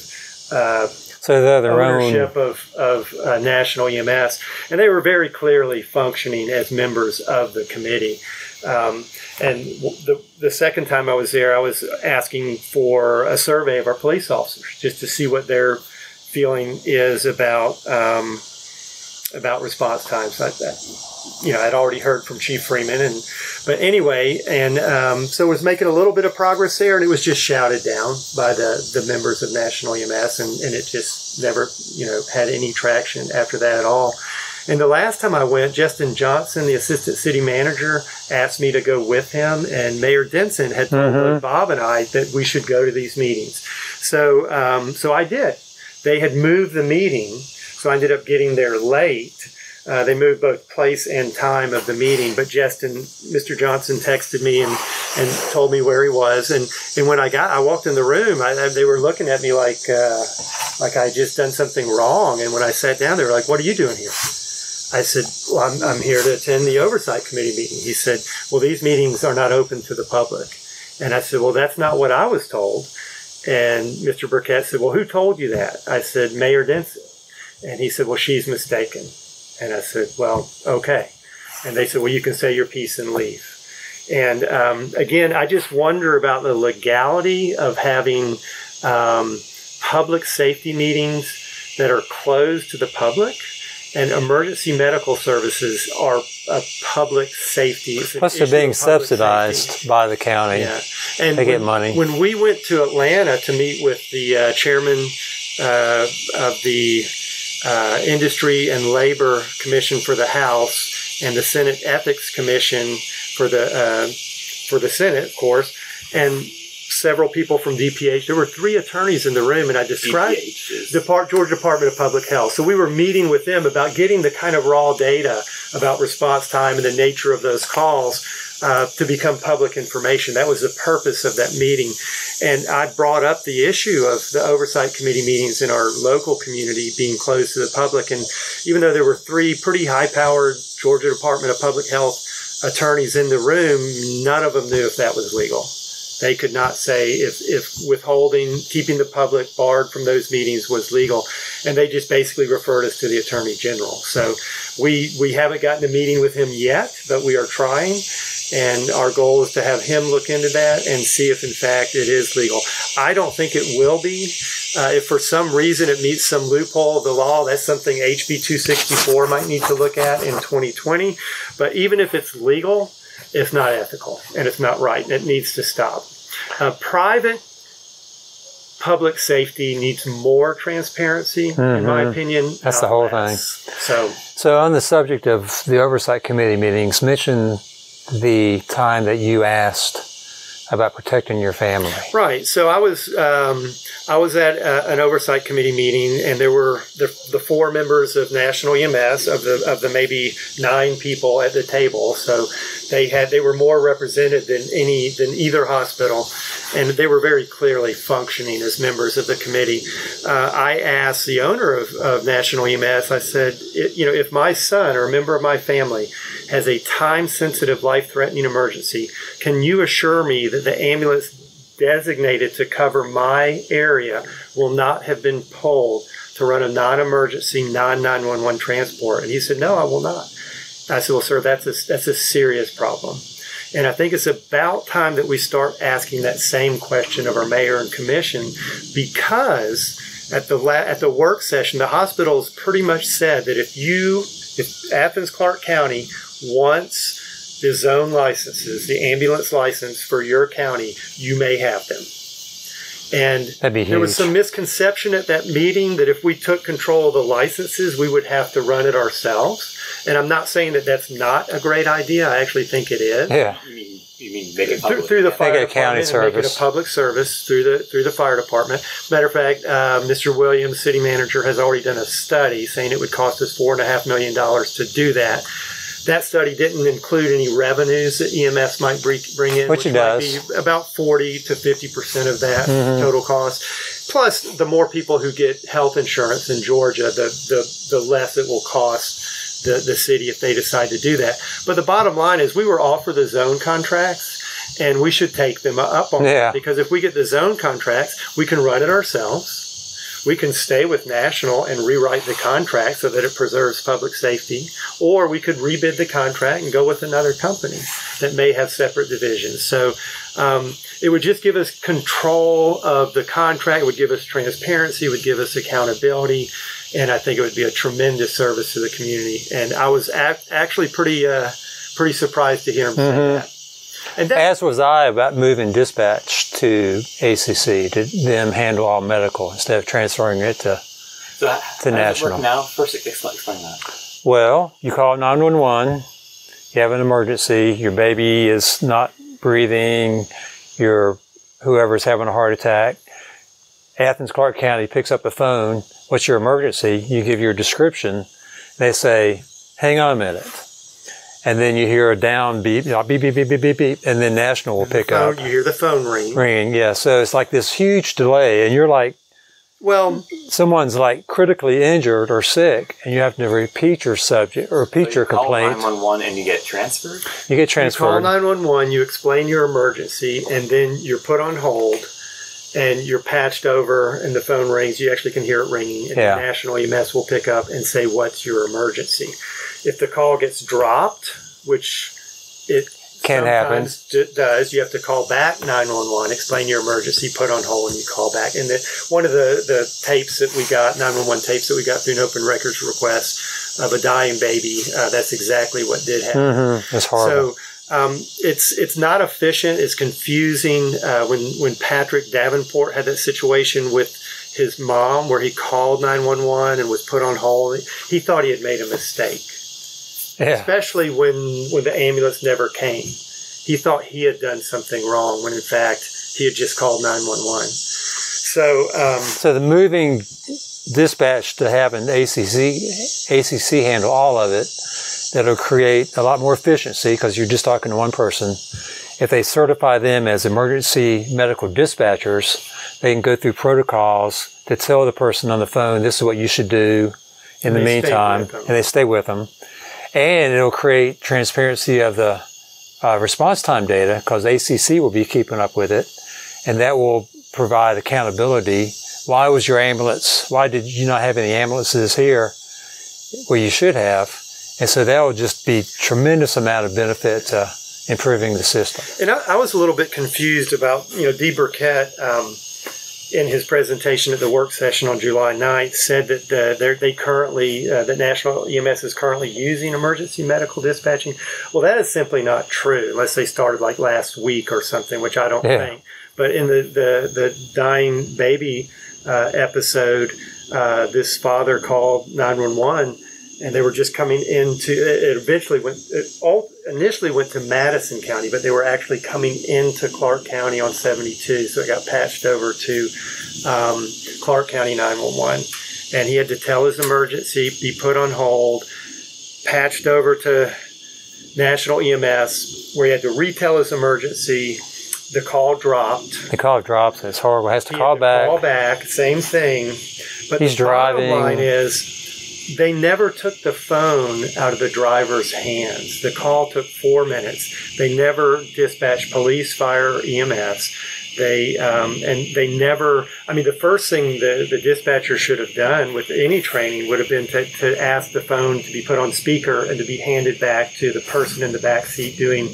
uh, So they're their ownership own. of, of uh, National E M S. And they were very clearly functioning as members of the committee. Um, and the, the second time I was there, I was asking for a survey of our police officers just to see what their feeling is about um, about response times like that. You know, I'd already heard from Chief Freeman, and but anyway, and um, so it was making a little bit of progress there, and it was just shouted down by the, the members of National E M S, and, and it just never, you know, had any traction after that at all. And the last time I went, Justin Johnson, the assistant city manager, asked me to go with him, and Mayor Denson had told mm-hmm. Bob and I that we should go to these meetings. So, um, so I did. They had moved the meeting, so I ended up getting there late. Uh, they moved both place and time of the meeting, but Justin, Mister Johnson texted me and, and told me where he was. And, and when I got, I walked in the room, I, they were looking at me like, uh, like I had just done something wrong. And when I sat down, they were like, "What are you doing here?" I said, "Well, I'm, I'm here to attend the Oversight Committee meeting." He said, "Well, these meetings are not open to the public." And I said, "Well, that's not what I was told." And Mister Burkett said, "Well, who told you that?" I said, "Mayor Denson." And he said, "Well, she's mistaken." And I said, "Well, okay." And they said, "Well, you can say your piece and leave." And um, again, I just wonder about the legality of having um, public safety meetings that are closed to the public. And emergency medical services are a public safety. Plus, they're being subsidized safety. by the county. Yeah. And they when, get money. When we went to Atlanta to meet with the uh, chairman uh, of the uh, Industry and Labor Commission for the House and the Senate Ethics Commission for the uh, for the Senate, of course, and several people from D P H. There were three attorneys in the room, and I described Depart- Georgia Department of Public Health. So we were meeting with them about getting the kind of raw data about response time and the nature of those calls uh, to become public information. That was the purpose of that meeting. And I brought up the issue of the Oversight Committee meetings in our local community being closed to the public. And even though there were three pretty high-powered Georgia Department of Public Health attorneys in the room, none of them knew if that was legal. They could not say if, if withholding, keeping the public barred from those meetings was legal. And they just basically referred us to the Attorney General. So we, we haven't gotten a meeting with him yet, but we are trying. And our goal is to have him look into that and see if, in fact, it is legal. I don't think it will be. Uh, if for some reason it meets some loophole of the law, that's something H B two sixty-four might need to look at in twenty twenty. But even if it's legal, it's not ethical, and it's not right, and it needs to stop. Uh, private public safety needs more transparency, mm-hmm. in my opinion. That's the whole less. thing. So, so on the subject of the Oversight Committee meetings, mention the time that you asked about protecting your family. Right. So I was um, I was at a, an Oversight Committee meeting, and there were the, the four members of National E M S of the of the maybe nine people at the table. So they had they were more represented than any than either hospital, and they were very clearly functioning as members of the committee. Uh, I asked the owner of, of National E M S. I said, it, you know, if my son or a member of my family has a time-sensitive, life-threatening emergency, can you assure me that the ambulance designated to cover my area will not have been pulled to run a non-emergency, non nine one one transport? And he said, "No, I will not." I said, "Well, sir, that's a, that's a serious problem." And I think it's about time that we start asking that same question of our mayor and commission, because at the la- at the work session, the hospitals pretty much said that if you, if Athens-Clarke County wants the zone licenses, the ambulance license for your county, you may have them. And there was some misconception at that meeting that if we took control of the licenses, we would have to run it ourselves. And I'm not saying that that's not a great idea. I actually think it is. Yeah. You mean, you mean make it public. Through, through the fire make it a county service. Make it a public service through the through the fire department. Matter of fact, uh, Mister Williams, city manager, has already done a study saying it would cost us four and a half million dollars to do that. That study didn't include any revenues that E M S might bring in, which, which might be about forty to fifty percent of that mm-hmm. total cost. Plus, the more people who get health insurance in Georgia, the the, the less it will cost the, the city if they decide to do that. But the bottom line is we were offered the zone contracts, and we should take them up on yeah. that, because if we get the zone contracts, we can run it ourselves. We can stay with National and rewrite the contract so that it preserves public safety, or we could rebid the contract and go with another company that may have separate divisions. So um, it would just give us control of the contract. It would give us transparency. It would give us accountability. And I think it would be a tremendous service to the community. And I was actually pretty uh, pretty surprised to hear him mm-hmm. say that. And that, as was I about moving dispatch to A C C to them handle all medical instead of transferring it to so that, to how National. Does it work now? First, explain that. Well, you call nine one one. You have an emergency. Your baby is not breathing. Your whoever's having a heart attack. Athens-Clarke County picks up the phone. What's your emergency? You give your description. They say, "Hang on a minute." And then you hear a down beep, beep, beep, beep, beep, beep, beep, and then National will pick phone, up. You hear the phone ring. Ringing, yeah. So it's like this huge delay, and you're like, well, someone's like critically injured or sick, and you have to repeat your subject or repeat so you your complaint. You call nine one one and you get transferred? You get transferred. You call nine one one, you explain your emergency, and then you're put on hold, and you're patched over, and the phone rings. You actually can hear it ringing, and yeah. the National E M S will pick up and say, what's your emergency? If the call gets dropped, which it can happen, does, you have to call back nine one one, explain your emergency, put on hold, and you call back. And the, one of the, the tapes that we got, nine one one tapes that we got through an open records request of a dying baby, uh, that's exactly what did happen. Mm-hmm. That's horrible. So, Um, it's it's not efficient. It's confusing. Uh, when when Patrick Davenport had that situation with his mom, where he called nine one one and was put on hold, he thought he had made a mistake. Yeah. Especially when when the ambulance never came, he thought he had done something wrong when in fact he had just called nine one one. So um, so the moving dispatch to have an A C C handle all of it. That'll create a lot more efficiency because you're just talking to one person. If they certify them as emergency medical dispatchers, they can go through protocols to tell the person on the phone, this is what you should do in the meantime, and they stay with them. And it'll create transparency of the uh, response time data because A C C will be keeping up with it, and that will provide accountability. Why was your ambulance, why did you not have any ambulances here where you should have? And so that will just be a tremendous amount of benefit to improving the system. And I, I was a little bit confused about, you know, Dee Burkett um, in his presentation at the work session on July ninth said that the, they currently, uh, that National E M S is currently using emergency medical dispatching. Well, that is simply not true unless they started like last week or something, which I don't yeah. think. But in the, the, the dying baby uh, episode, uh, this father called nine one one. And they were just coming into, it eventually went, it all initially went to Madison County, but they were actually coming into Clark County on seventy-two. So it got patched over to um, Clark County nine one one. And he had to tell his emergency, be put on hold, patched over to National E M S, where he had to retell his emergency. The call dropped. The call dropped. It's horrible. Has to he call had to back. Call back. Same thing. But he's driving. The bottom line is, they never took the phone out of the driver's hands. The call took four minutes. They never dispatched police, fire, or E M S. They um, and they never. I mean, the first thing the, the dispatcher should have done with any training would have been to, to ask the phone to be put on speaker and to be handed back to the person in the back seat doing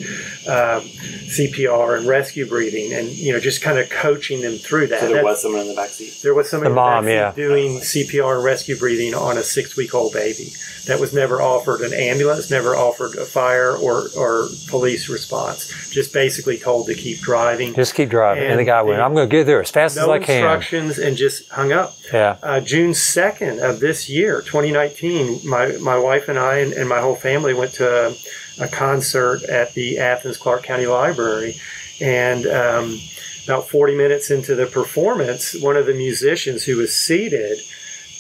um, C P R and rescue breathing, and you know, just kind of coaching them through that. So there That's, was someone in the back seat. There was someone the in mom, the back seat yeah. doing C P R and rescue breathing on a six-week-old baby. That was never offered an ambulance, never offered a fire or or police response. Just basically told to keep driving. Just keep driving. And And the guy went, I'm going to get there as fast no as I can. No instructions and just hung up. Yeah. Uh, June second of this year, twenty nineteen, my, my wife and I and, and my whole family went to a, a concert at the Athens-Clarke County Library. And um, about forty minutes into the performance, one of the musicians who was seated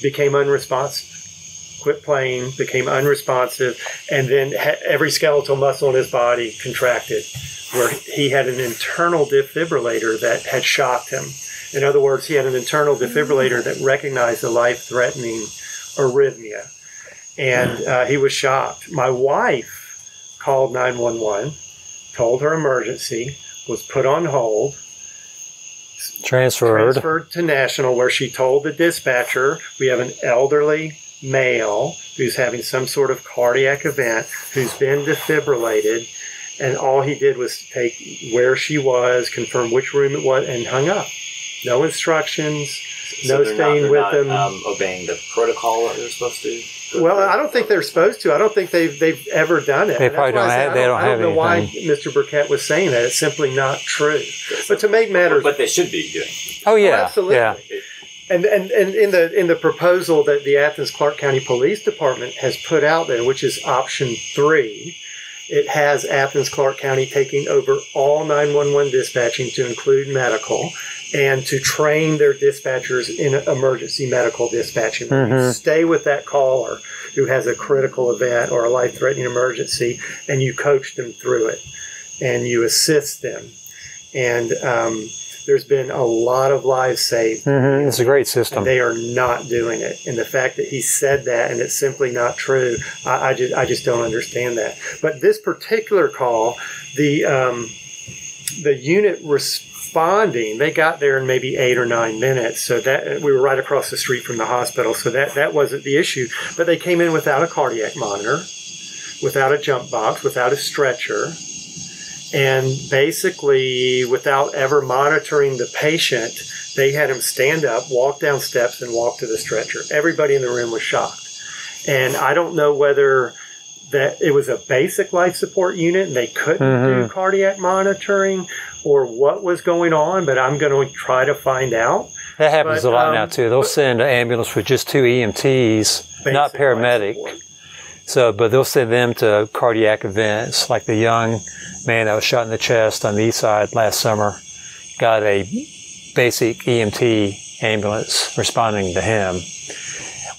became unresponsive. Quit playing, became unresponsive, and then ha- every skeletal muscle in his body contracted, where he had an internal defibrillator that had shocked him. In other words, he had an internal defibrillator that recognized a life-threatening arrhythmia, and uh, he was shocked. My wife called nine one one, told her emergency, was put on hold, Transferred. Transferred to National, where she told the dispatcher, we have an elderly male who's having some sort of cardiac event, who's been defibrillated, and all he did was take where she was, confirm which room it was, and hung up. No instructions, so no staying not, with not, them. Um, obeying the protocol that they're supposed to. Well, I don't think they're supposed to. I don't think they've they've ever done it. They probably don't have. They don't have anything. I don't know why Mister Burkett was saying that. It's simply not true. But to make matters, but they should be doing. Oh yeah, oh, absolutely. Yeah. And, and and in the in the proposal that the Athens-Clarke County Police Department has put out there, which is option three, it has Athens-Clarke County taking over all nine one one dispatching to include medical, and to train their dispatchers in emergency medical dispatching. Mm-hmm. Stay with that caller who has a critical event or a life-threatening emergency, and you coach them through it, and you assist them. And um, there's been a lot of lives saved. Mm-hmm. It's a great system. And they are not doing it. And the fact that he said that and it's simply not true, I, I, just, I just don't understand that. But this particular call, the, um, the unit response, Responding, they got there in maybe eight or nine minutes. So that we were right across the street from the hospital, so that that wasn't the issue. But they came in without a cardiac monitor, without a jump box, without a stretcher, and basically without ever monitoring the patient. They had him stand up, walk down steps, and walk to the stretcher. Everybody in the room was shocked, and I don't know whether that it was a basic life support unit and they couldn't mm-hmm. do cardiac monitoring, or what was going on, but I'm going to try to find out. That happens but, a lot um, now, too. They'll but, send an ambulance with just two E M Ts, not paramedic. So, but they'll send them to cardiac events, like the young man that was shot in the chest on the east side last summer got a basic E M T ambulance responding to him,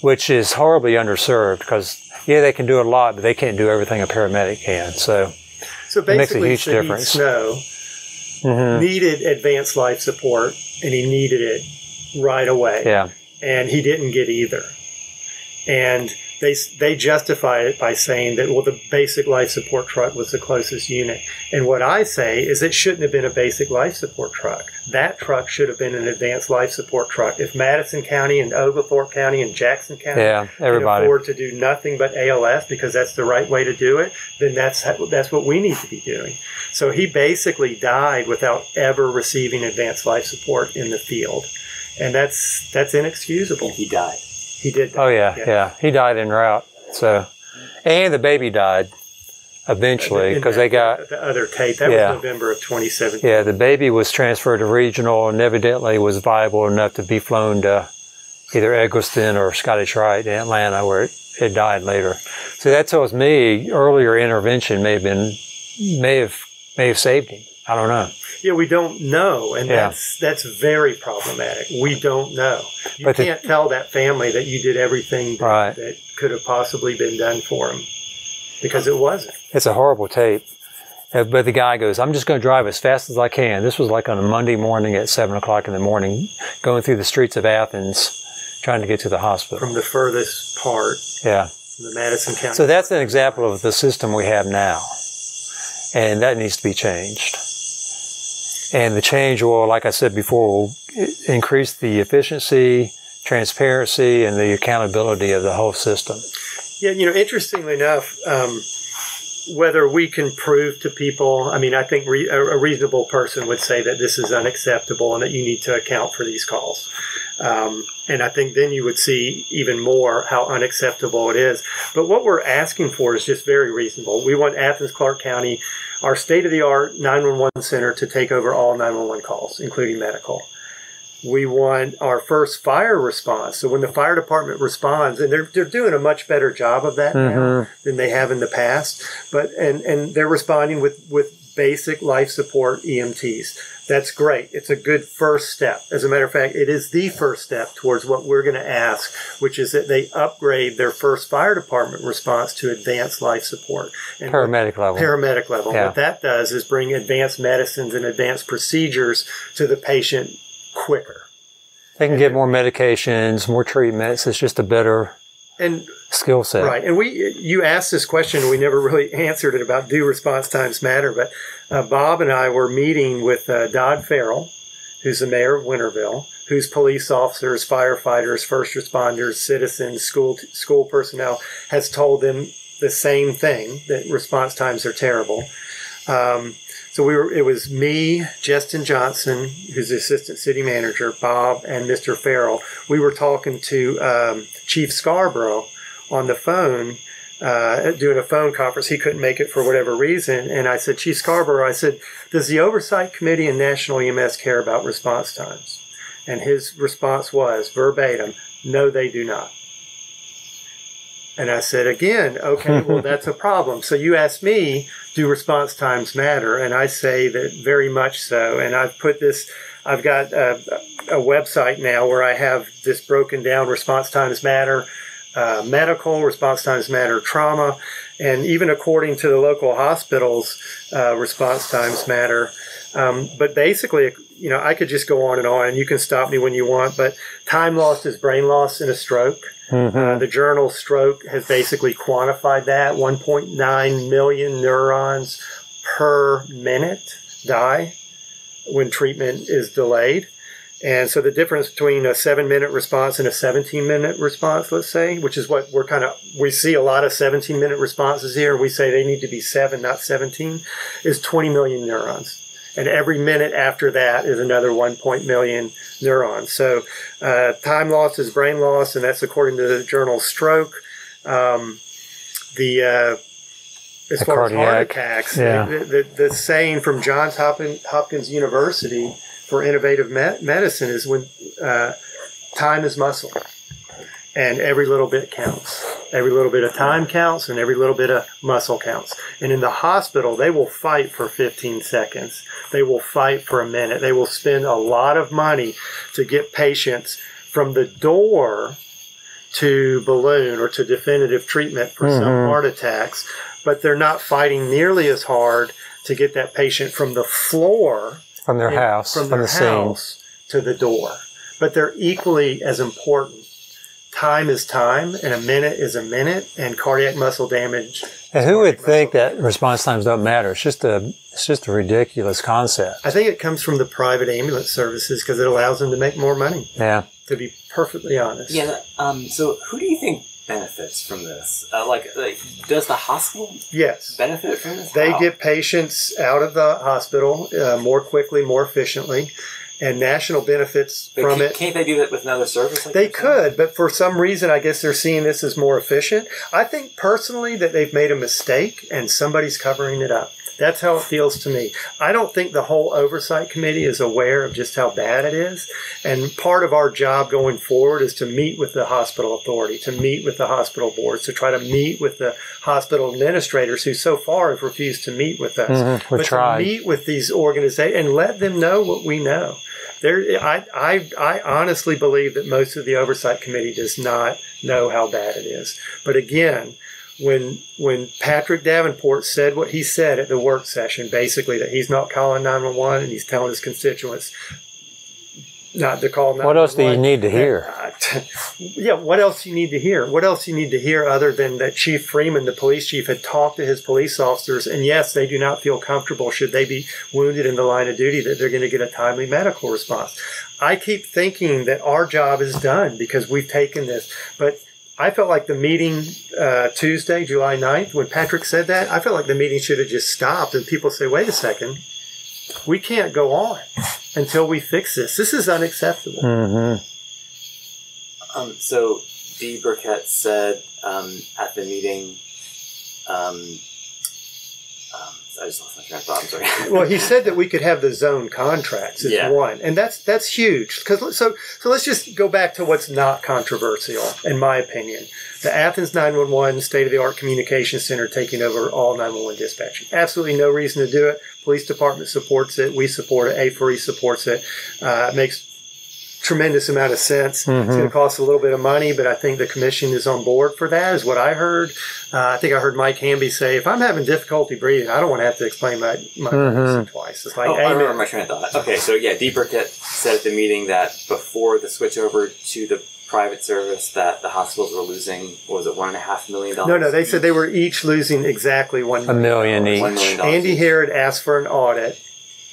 which is horribly underserved because, yeah, they can do a lot, but they can't do everything a paramedic can. So, so it makes a huge difference. Snow, Mm-hmm. needed advanced life support, and he needed it right away. Yeah. And he didn't get either. And they they justify it by saying that, well, the basic life support truck was the closest unit. And what I say is it shouldn't have been a basic life support truck. That truck should have been an advanced life support truck. If Madison County and Oglethorpe County and Jackson County yeah, everybody. can afford to do nothing but A L S because that's the right way to do it, then that's that's what we need to be doing. So he basically died without ever receiving advanced life support in the field. And that's that's inexcusable. He died. He did die. Oh, yeah, yeah, yeah. He died en route. So, and the baby died eventually because they got... The other tape, that yeah. was November of twenty seventeen. Yeah, the baby was transferred to regional and evidently was viable enough to be flown to either Eggleston or Scottish Rite in Atlanta, where it, it died later. So that tells me earlier intervention may have been, may have, may have saved him. I don't know. Yeah, we don't know, and yeah. that's that's very problematic. We don't know. You but can't the, tell that family that you did everything that, right. that could have possibly been done for them, because it wasn't. It's a horrible tape. But the guy goes, I'm just going to drive as fast as I can. This was like on a Monday morning at seven o'clock in the morning, going through the streets of Athens, trying to get to the hospital. From the furthest part. Yeah. From the Madison County. So that's an example of the system we have now, and that needs to be changed. And the change will, like I said before, will increase the efficiency, transparency, and the accountability of the whole system. Yeah, you know, interestingly enough, um, whether we can prove to people, I mean, I think re a reasonable person would say that this is unacceptable and that you need to account for these calls. Um, and I think then you would see even more how unacceptable it is. But what we're asking for is just very reasonable. We want Athens-Clarke County, our state-of-the-art nine one one center, to take over all nine one one calls, including medical. We want our first fire response. So when the fire department responds, and they're, they're doing a much better job of that mm-hmm. now than they have in the past, but and, and they're responding with, with basic life support E M Ts. That's great. It's a good first step. As a matter of fact, it is the first step towards what we're going to ask, which is that they upgrade their first fire department response to advanced life support. And paramedic level. Paramedic level. Yeah. What that does is bring advanced medicines and advanced procedures to the patient quicker. They can and get more medications, more treatments. It's just a better... And skill set. Right. And we, you asked this question, we never really answered it about do response times matter, but uh, Bob and I were meeting with uh, Dodd Farrell who's the mayor of Winterville, whose police officers, firefighters, first responders, citizens, school school personnel, has told them the same thing, that response times are terrible. Um, so we were. It was me, Justin Johnson, who's the assistant city manager, Bob, and Mister Farrell. We were talking to um, Chief Scarborough on the phone, uh, doing a phone conference. He couldn't make it for whatever reason. And I said, Chief Scarborough, I said, does the Oversight Committee and National E M S care about response times? And his response was, verbatim, no, they do not. And I said, again, okay, well, that's a problem. So you asked me, do response times matter? And I say that very much so. And I've put this, I've got a, a website now where I have this broken down, response times matter, uh, medical, response times matter, trauma, and even according to the local hospitals, uh, response times matter. Um, but basically, you know, I could just go on and on, and you can stop me when you want, but time lost is brain loss in a stroke. Mm-hmm. Uh, the journal Stroke has basically quantified that. one point nine million neurons per minute die when treatment is delayed. And so the difference between a seven-minute response and a seventeen-minute response, let's say, which is what we're kind of, we see a lot of seventeen-minute responses here. We say they need to be seven, not seventeen, is twenty million neurons. And every minute after that is another one point million neurons. So uh, time loss is brain loss, and that's according to the journal Stroke. Um, the uh, as the far cardiac. as heart attacks, yeah. the, the, the saying from Johns Hopkins University for innovative me medicine is when uh, time is muscle, and every little bit counts. Every little bit of time counts, and every little bit of muscle counts. And in the hospital, they will fight for fifteen seconds. They will fight for a minute. They will spend a lot of money to get patients from the door to balloon or to definitive treatment for mm-hmm. some heart attacks, but they're not fighting nearly as hard to get that patient from the floor, from their in, house, from, from their the house to the door. But they're equally as important. Time is time, and a minute is a minute, and cardiac muscle damage. And who would think that response times don't matter? It's just a, it's just a ridiculous concept. I think it comes from the private ambulance services because it allows them to make more money. Yeah. To be perfectly honest. Yeah. Um, so who do you think benefits from this? Uh, like, like, does the hospital yes. benefit from this? They wow. get patients out of the hospital uh, more quickly, more efficiently. And national benefits but from can't it. Can't they do that with another service? Like they could, but for some reason, I guess they're seeing this as more efficient. I think personally that they've made a mistake and somebody's covering it up. That's how it feels to me. I don't think the whole oversight committee is aware of just how bad it is. And part of our job going forward is to meet with the hospital authority, to meet with the hospital boards, to try to meet with the hospital administrators who so far have refused to meet with us. Mm-hmm. But to meet with these organizations and let them know what we know. There, I, I, I honestly believe that most of the oversight committee does not know how bad it is. But again, when when Patrick Davenport said what he said at the work session, basically that he's not calling nine one one and he's telling his constituents not to call nine one one. What else do you need to hear? Yeah, what else do you need to hear? What else do you need to hear other than that Chief Freeman, the police chief, had talked to his police officers, and yes, they do not feel comfortable should they be wounded in the line of duty that they're going to get a timely medical response. I keep thinking that our job is done because we've taken this, but I felt like the meeting uh, Tuesday, July ninth, when Patrick said that, I felt like the meeting should have just stopped and people say, wait a second, we can't go on until we fix this. This is unacceptable. Mm-hmm. Um, so Dee Burkett said um, at the meeting, um, um, I just lost my track of thought, I'm sorry. Well, he said that we could have the zone contracts as yeah. one, and that's that's huge. 'Cause so so let's just go back to what's not controversial, in my opinion. The Athens nine one one state-of-the-art communication center taking over all nine one one dispatching. Absolutely no reason to do it. Police department supports it. We support it. A four E supports it. Uh, it makes tremendous amount of sense. Mm-hmm. It's going to cost a little bit of money, but I think the commission is on board for that is what I heard. Uh, I think I heard Mike Hamby say, if I'm having difficulty breathing, I don't want to have to explain my, my mm-hmm. twice. It's like, oh, hey, I remember man. my train of thought. Okay, so yeah, Dee Burkett said at the meeting that before the switchover to the private service that the hospitals were losing, what was it, one and a half million dollars? No, no, they each? said they were each losing exactly one a million, million each. One million Andy Herod asked for an audit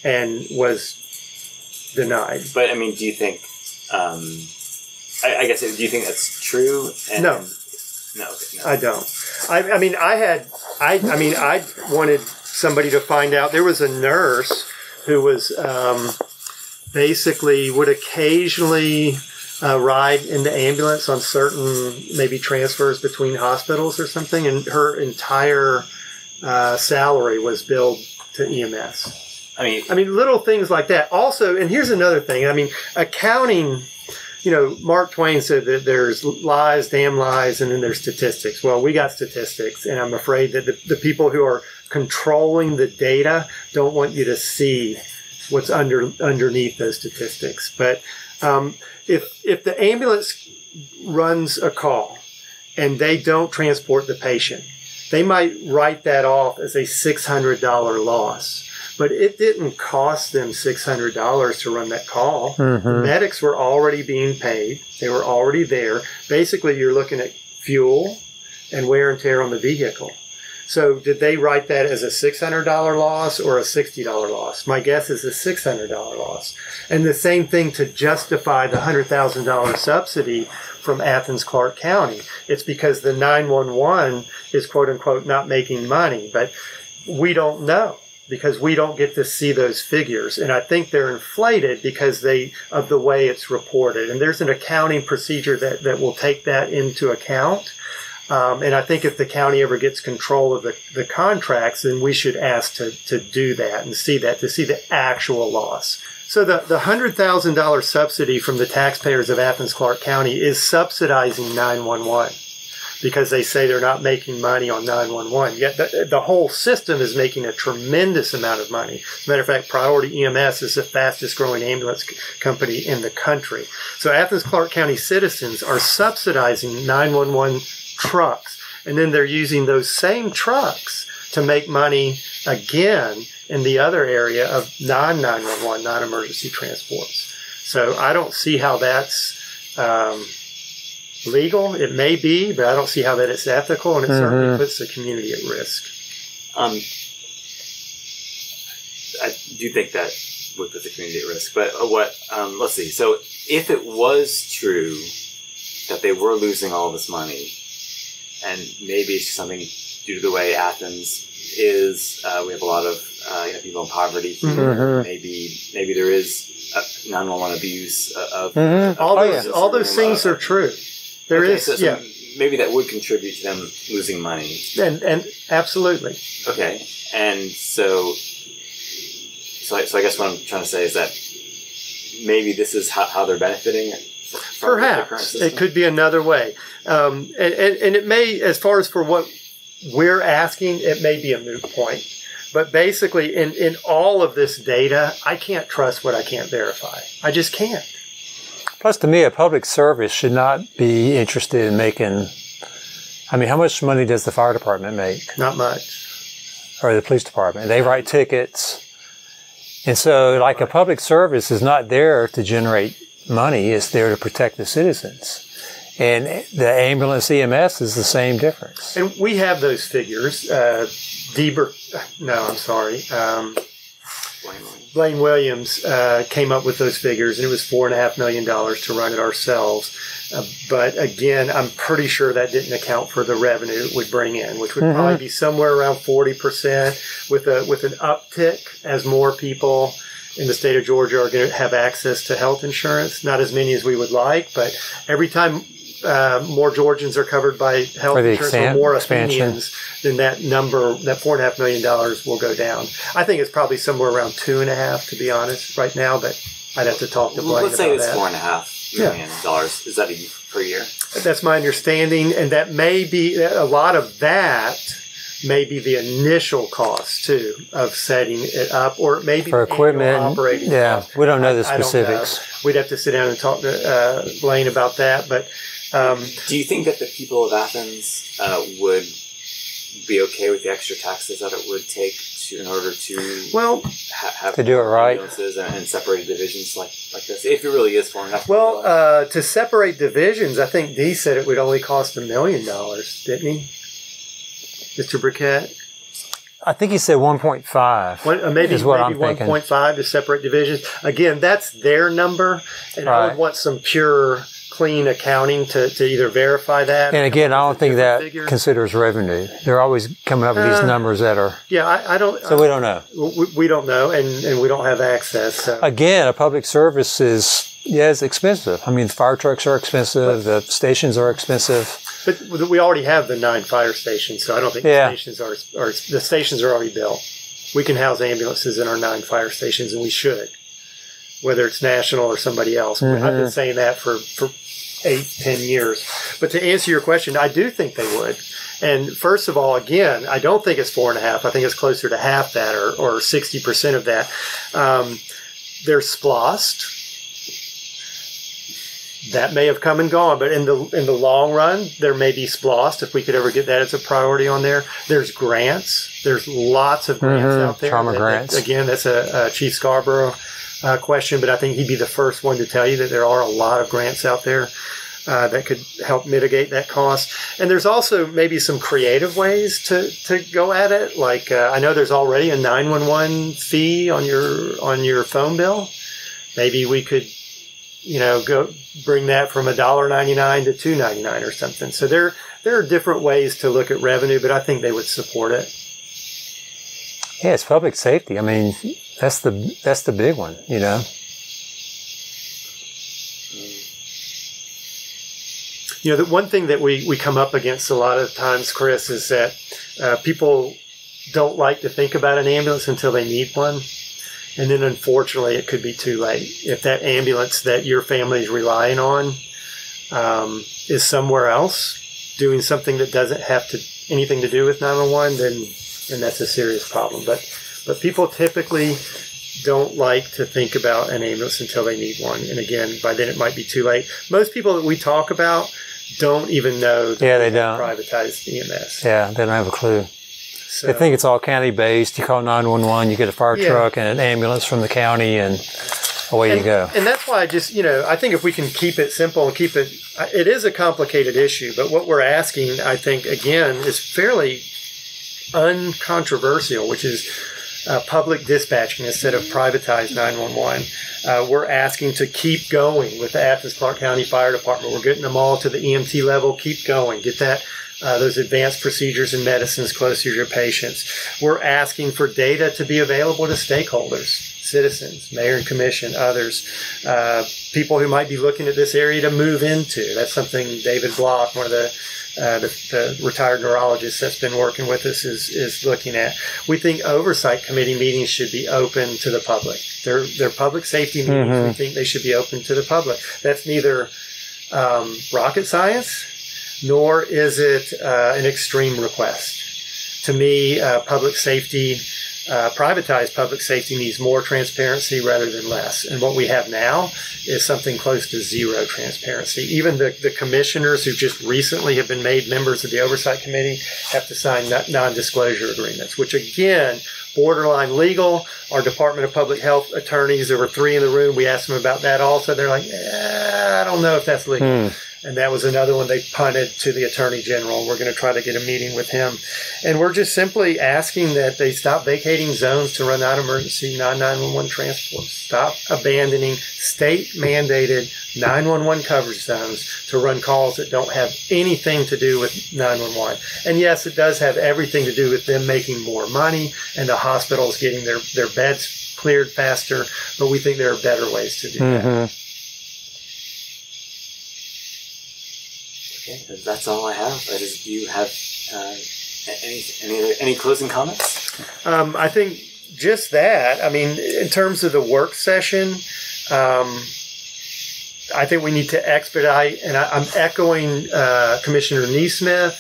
and was denied. But I mean, do you think? Um, I, I guess. Do you think that's true? And no. No, okay, no. I don't. I, I mean, I had. I. I mean, I wanted somebody to find out. There was a nurse who was um, basically would occasionally uh, ride in the ambulance on certain maybe transfers between hospitals or something, and her entire uh, salary was billed to E M S. I mean, I mean, little things like that. Also, and here's another thing. I mean, accounting, you know, Mark Twain said that there's lies, damn lies, and then there's statistics. Well, we got statistics, and I'm afraid that the, the people who are controlling the data don't want you to see what's under underneath those statistics. But um, if, if the ambulance runs a call and they don't transport the patient, they might write that off as a six hundred dollar loss. But it didn't cost them six hundred dollars to run that call. Mm-hmm. Medics were already being paid. They were already there. Basically, you're looking at fuel and wear and tear on the vehicle. So did they write that as a six hundred dollar loss or a sixty dollar loss? My guess is a six hundred dollar loss. And the same thing to justify the one hundred thousand dollar subsidy from Athens-Clarke County. It's because the nine one one is, quote-unquote, not making money. But we don't know, because we don't get to see those figures. And I think they're inflated because they of the way it's reported. And there's an accounting procedure that, that will take that into account. Um, and I think if the county ever gets control of the, the contracts, then we should ask to, to do that and see that, to see the actual loss. So the, the one hundred thousand dollar subsidy from the taxpayers of Athens-Clarke County is subsidizing nine one one. Because they say they're not making money on nine one one. Yet the, the whole system is making a tremendous amount of money. As a matter of fact, Priority E M S is the fastest growing ambulance c company in the country. So Athens-Clarke County citizens are subsidizing nine one one trucks. And then they're using those same trucks to make money again in the other area of non nine one one, non-emergency transports. So I don't see how that's... Um, legal. It may be, but I don't see how that it's ethical, and it mm-hmm. certainly puts the community at risk. Um, I do think that would put the community at risk, but what, um, let's see. So if it was true that they were losing all this money, and maybe it's something due to the way Athens is, uh, we have a lot of uh, you know, people in poverty here. Mm-hmm. Maybe, maybe there is nine one one abuse of, mm-hmm. of all those, oh, yeah. all those things are true. There okay, is, so, so yeah. Maybe that would contribute to them losing money. And and absolutely. Okay, and so, so I, so I guess what I'm trying to say is that maybe this is how, how they're benefiting. From Perhaps the current system. It could be another way, um, and, and and it may, as far as for what we're asking, it may be a moot point. But basically, in in all of this data, I can't trust what I can't verify. I just can't. Plus, to me, a public service should not be interested in making, I mean, how much money does the fire department make? Not much. Or the police department. They write tickets. And so, like, a public service is not there to generate money. It's there to protect the citizens. And the ambulance E M S is the same difference. And we have those figures. Uh, Dee Bur- no, I'm sorry. Um, Blaine Williams uh, came up with those figures, and it was four point five million dollars to run it ourselves. Uh, but again, I'm pretty sure that didn't account for the revenue it would bring in, which would mm-hmm. probably be somewhere around forty percent with a with an uptick as more people in the state of Georgia are going to have access to health insurance. Not as many as we would like, but every time uh, more Georgians are covered by health insurance or more Athenians, then that number, that four and a half million dollars will go down. I think it's probably somewhere around two and a half, to be honest, right now, but I'd have to talk to Blaine about that. Let's say it's four and a half million dollars. Is that a, per year? That's my understanding, and that may be, a lot of that may be the initial cost, too, of setting it up, or maybe for equipment, operating. Yeah, cost. We don't know the specifics. Know. We'd have to sit down and talk to uh, Blaine about that, but... Um, do you think that the people of Athens uh, would be okay with the extra taxes that it would take to, in order to well ha have to do it right and, and separate divisions like like this? If it really is foreign enough. Well, uh, to separate divisions, I think Dee said it would only cost a million dollars, didn't he, Mister Burkett? I think he said one point five. One, uh, maybe is what maybe one point five to separate divisions. Again, that's their number, and right. I would want some pure, clean accounting to, to either verify that. And again, I don't think that figure. considers revenue. They're always coming up with uh, these numbers that are. Yeah, I, I don't. So I, we don't know. We, we don't know, and, and we don't have access. So. Again, a public service is, yeah, it's expensive. I mean, fire trucks are expensive. But, the stations are expensive. But we already have the nine fire stations, so I don't think yeah. the stations are, are. The stations are already built. We can house ambulances in our nine fire stations, and we should, whether it's National or somebody else. Mm-hmm. I've been saying that for. for eight, ten years. But to answer your question, I do think they would. And first of all, again, I don't think it's four and a half. I think it's closer to half that, or, or sixty percent of that. Um, they're SPLOST. That may have come and gone, but in the in the long run, there may be SPLOST if we could ever get that as a priority on there. There's grants. There's lots of grants mm-hmm. out there. Trauma that, grants. That, again, that's a, a Chief Scarborough Uh, question, but I think he'd be the first one to tell you that there are a lot of grants out there uh, that could help mitigate that cost. And there's also maybe some creative ways to to go at it. Like uh, I know there's already a nine one one fee on your on your phone bill. Maybe we could, you know, go bring that from a dollar ninety-nine to two ninety-nine or something. So there there are different ways to look at revenue, but I think they would support it. Yeah, it's public safety. I mean. That's the that's the big one, you know. You know, the one thing that we, we come up against a lot of times, Chris, is that uh, people don't like to think about an ambulance until they need one. And then, unfortunately, it could be too late. If that ambulance that your family is relying on um, is somewhere else doing something that doesn't have to anything to do with nine one one, then, then that's a serious problem. But... But people typically don't like to think about an ambulance until they need one. And again, by then it might be too late. Most people that we talk about don't even know that yeah, they, they don't. privatized E M S. Yeah, they don't have a clue. So, they think it's all county-based. You call nine one one, you get a fire yeah. truck and an ambulance from the county, and away and, you go. And that's why I just, you know, I think if we can keep it simple and keep it, it is a complicated issue. But what we're asking, I think, again, is fairly uncontroversial, which is, Uh, public dispatching instead of privatized nine one one. Uh, we're asking to keep going with the Athens-Clarke County Fire Department. We're getting them all to the E M T level. Keep going. Get that uh, those advanced procedures and medicines closer to your patients. We're asking for data to be available to stakeholders, citizens, mayor and commission, others, uh, people who might be looking at this area to move into. That's something David Block, one of the Uh, the, the retired neurologist that's been working with us is, is looking at. We think oversight committee meetings should be open to the public. They're, they're public safety meetings. Mm-hmm. We think they should be open to the public. That's neither um, rocket science, nor is it uh, an extreme request. To me, uh, public safety, uh, privatized public safety needs more transparency rather than less. And what we have now is something close to zero transparency. Even the, the commissioners who just recently have been made members of the Oversight Committee have to sign non-disclosure agreements, which again, borderline legal. Our Department of Public Health attorneys, there were three in the room, we asked them about that also. They're like, eh, I don't know if that's legal. Hmm. And that was another one they punted to the Attorney General. We're going to try to get a meeting with him. And we're just simply asking that they stop vacating zones to run out emergency non nine one one transports. Stop abandoning state-mandated nine one one coverage zones to run calls that don't have anything to do with nine one one. And yes, it does have everything to do with them making more money and the hospitals getting their, their beds cleared faster. But we think there are better ways to do mm-hmm. that. Okay, that's all I have. That is, do you have uh, any any, other, any closing comments? Um, I think just that. I mean, in terms of the work session, um, I think we need to expedite, and I, I'm echoing uh, Commissioner Neesmith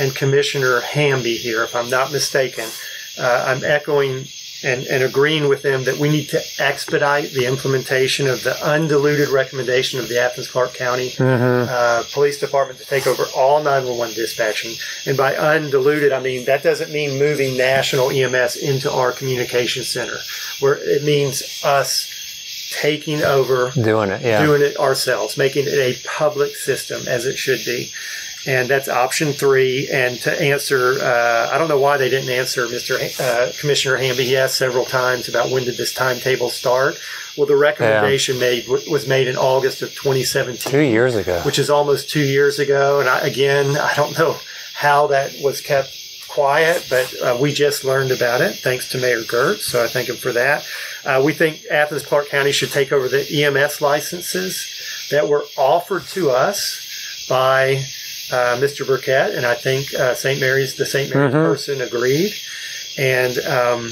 and Commissioner Hamby here, if I'm not mistaken. Uh, I'm echoing and, and agreeing with them that we need to expedite the implementation of the undiluted recommendation of the Athens-Clarke County mm-hmm. uh, Police Department to take over all nine one one dispatching. And by undiluted, I mean, that doesn't mean moving National E M S into our communication center. Where it means us taking over, doing it, yeah. doing it ourselves, making it a public system as it should be. and that's option three. And to answer, uh, I don't know why they didn't answer Mister Uh, Commissioner Hamby. He asked several times about when did this timetable start. Well, the recommendation yeah. made was made in August of twenty seventeen. Two years ago. Which is almost two years ago. And I, again, I don't know how that was kept quiet, but uh, we just learned about it, thanks to Mayor Gertz, so I thank him for that. Uh, we think Athens-Clarke County should take over the E M S licenses that were offered to us by uh, Mister Burkett, and I think uh, Saint Mary's, the Saint Mary's mm-hmm. person agreed. And um,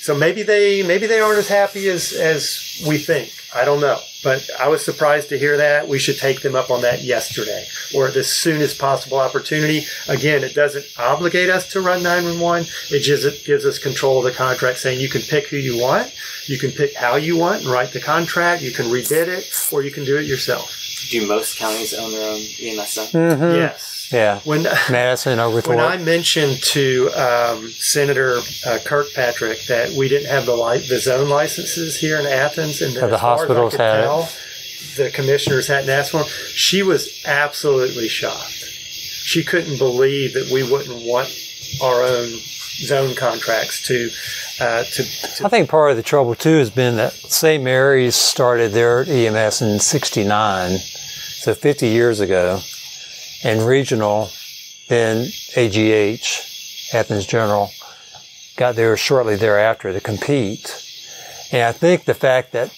so maybe they maybe they aren't as happy as, as we think. I don't know. But I was surprised to hear that. We should take them up on that yesterday, or the soonest possible opportunity. Again, it doesn't obligate us to run nine one one. It just gives us control of the contract, saying you can pick who you want, you can pick how you want and write the contract, you can rebid it, or you can do it yourself. Do most counties own their own E M S stuff? Mm-hmm. Yes. Yeah. When, Madison, Oglethorpe. When I mentioned to um, Senator uh, Kirkpatrick that we didn't have the, li the zone licenses here in Athens, and that the hospitals had tell, the commissioners hadn't asked for them, she was absolutely shocked. She couldn't believe that we wouldn't want our own zone contracts to, uh, to, to. I think part of the trouble too has been that Saint Mary's started their E M S in sixty-nine, so fifty years ago, and Regional, then A G H, Athens General, got there shortly thereafter to compete. And I think the fact that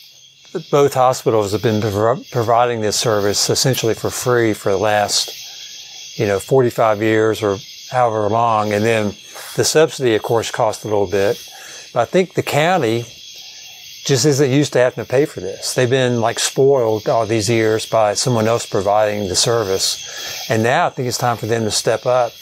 both hospitals have been prov providing this service essentially for free for the last, you know, forty-five years or however long, and then the subsidy, of course, cost a little bit. But I think the county just isn't used to having to pay for this. They've been like spoiled all these years by someone else providing the service. And now I think it's time for them to step up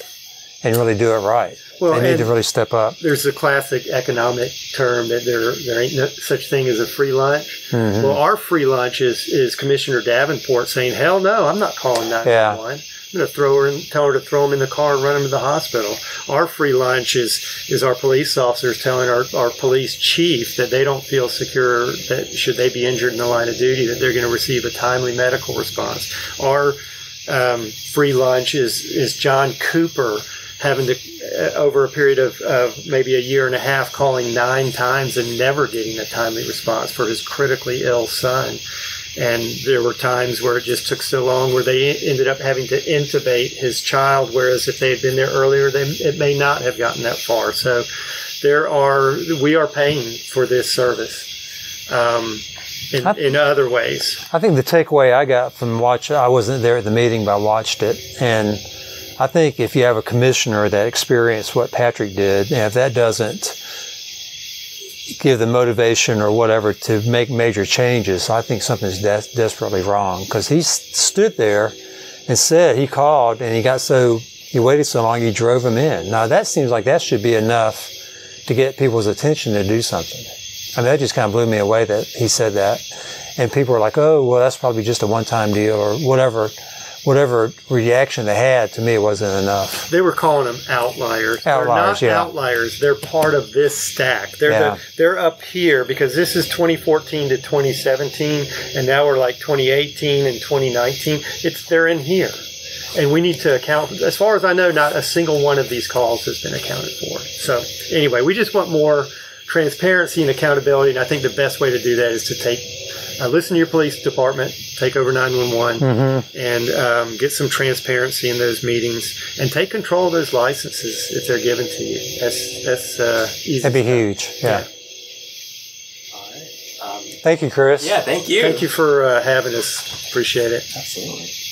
and really do it right. Well, they need to really step up. There's a classic economic term that there there ain't no such thing as a free lunch. Mm-hmm. Well, our free lunch is is Commissioner Davenport saying, hell no, I'm not calling nine one one. Yeah. I'm going to throw her in, tell her to throw them in the car and run them to the hospital. Our free lunch is is our police officers telling our, our police chief that they don't feel secure, that should they be injured in the line of duty, that they're going to receive a timely medical response. Our um, free lunch is, is John Cooper having to, uh, over a period of, of maybe a year and a half, calling nine times and never getting a timely response for his critically ill son. And there were times where it just took so long where they ended up having to intubate his child, whereas if they had been there earlier, they, it may not have gotten that far. So there are, we are paying for this service um, in, I, in other ways. I think the takeaway I got from watching, I wasn't there at the meeting, but I watched it. And I think if you have a commissioner that experienced what Patrick did, and if that doesn't give the motivation or whatever to make major changes, I think something's des desperately wrong. Because he stood there and said he called, and he got so, he waited so long, he drove him in. Now that seems like that should be enough to get people's attention to do something. I mean, that just kind of blew me away that he said that. And people were like, oh, well, that's probably just a one-time deal or whatever. Whatever reaction they had, to me, it wasn't enough. They were calling them outliers. Outliers, they're not yeah. outliers. They're part of this stack. They're yeah. the, they're up here because this is twenty fourteen to twenty seventeen, and now we're like twenty eighteen and twenty nineteen. It's they're in here, and we need to account. As far as I know, not a single one of these calls has been accounted for. So anyway, we just want more transparency and accountability, and I think the best way to do that is to take. Uh, listen to your police department, take over nine one one, mm-hmm. and um, get some transparency in those meetings, and take control of those licenses if they're given to you. That's, that's uh, easy. That'd be huge, yeah. yeah. All right. Um, thank you, Chris. Yeah, thank you. Thank you for uh, having us. Appreciate it. Absolutely.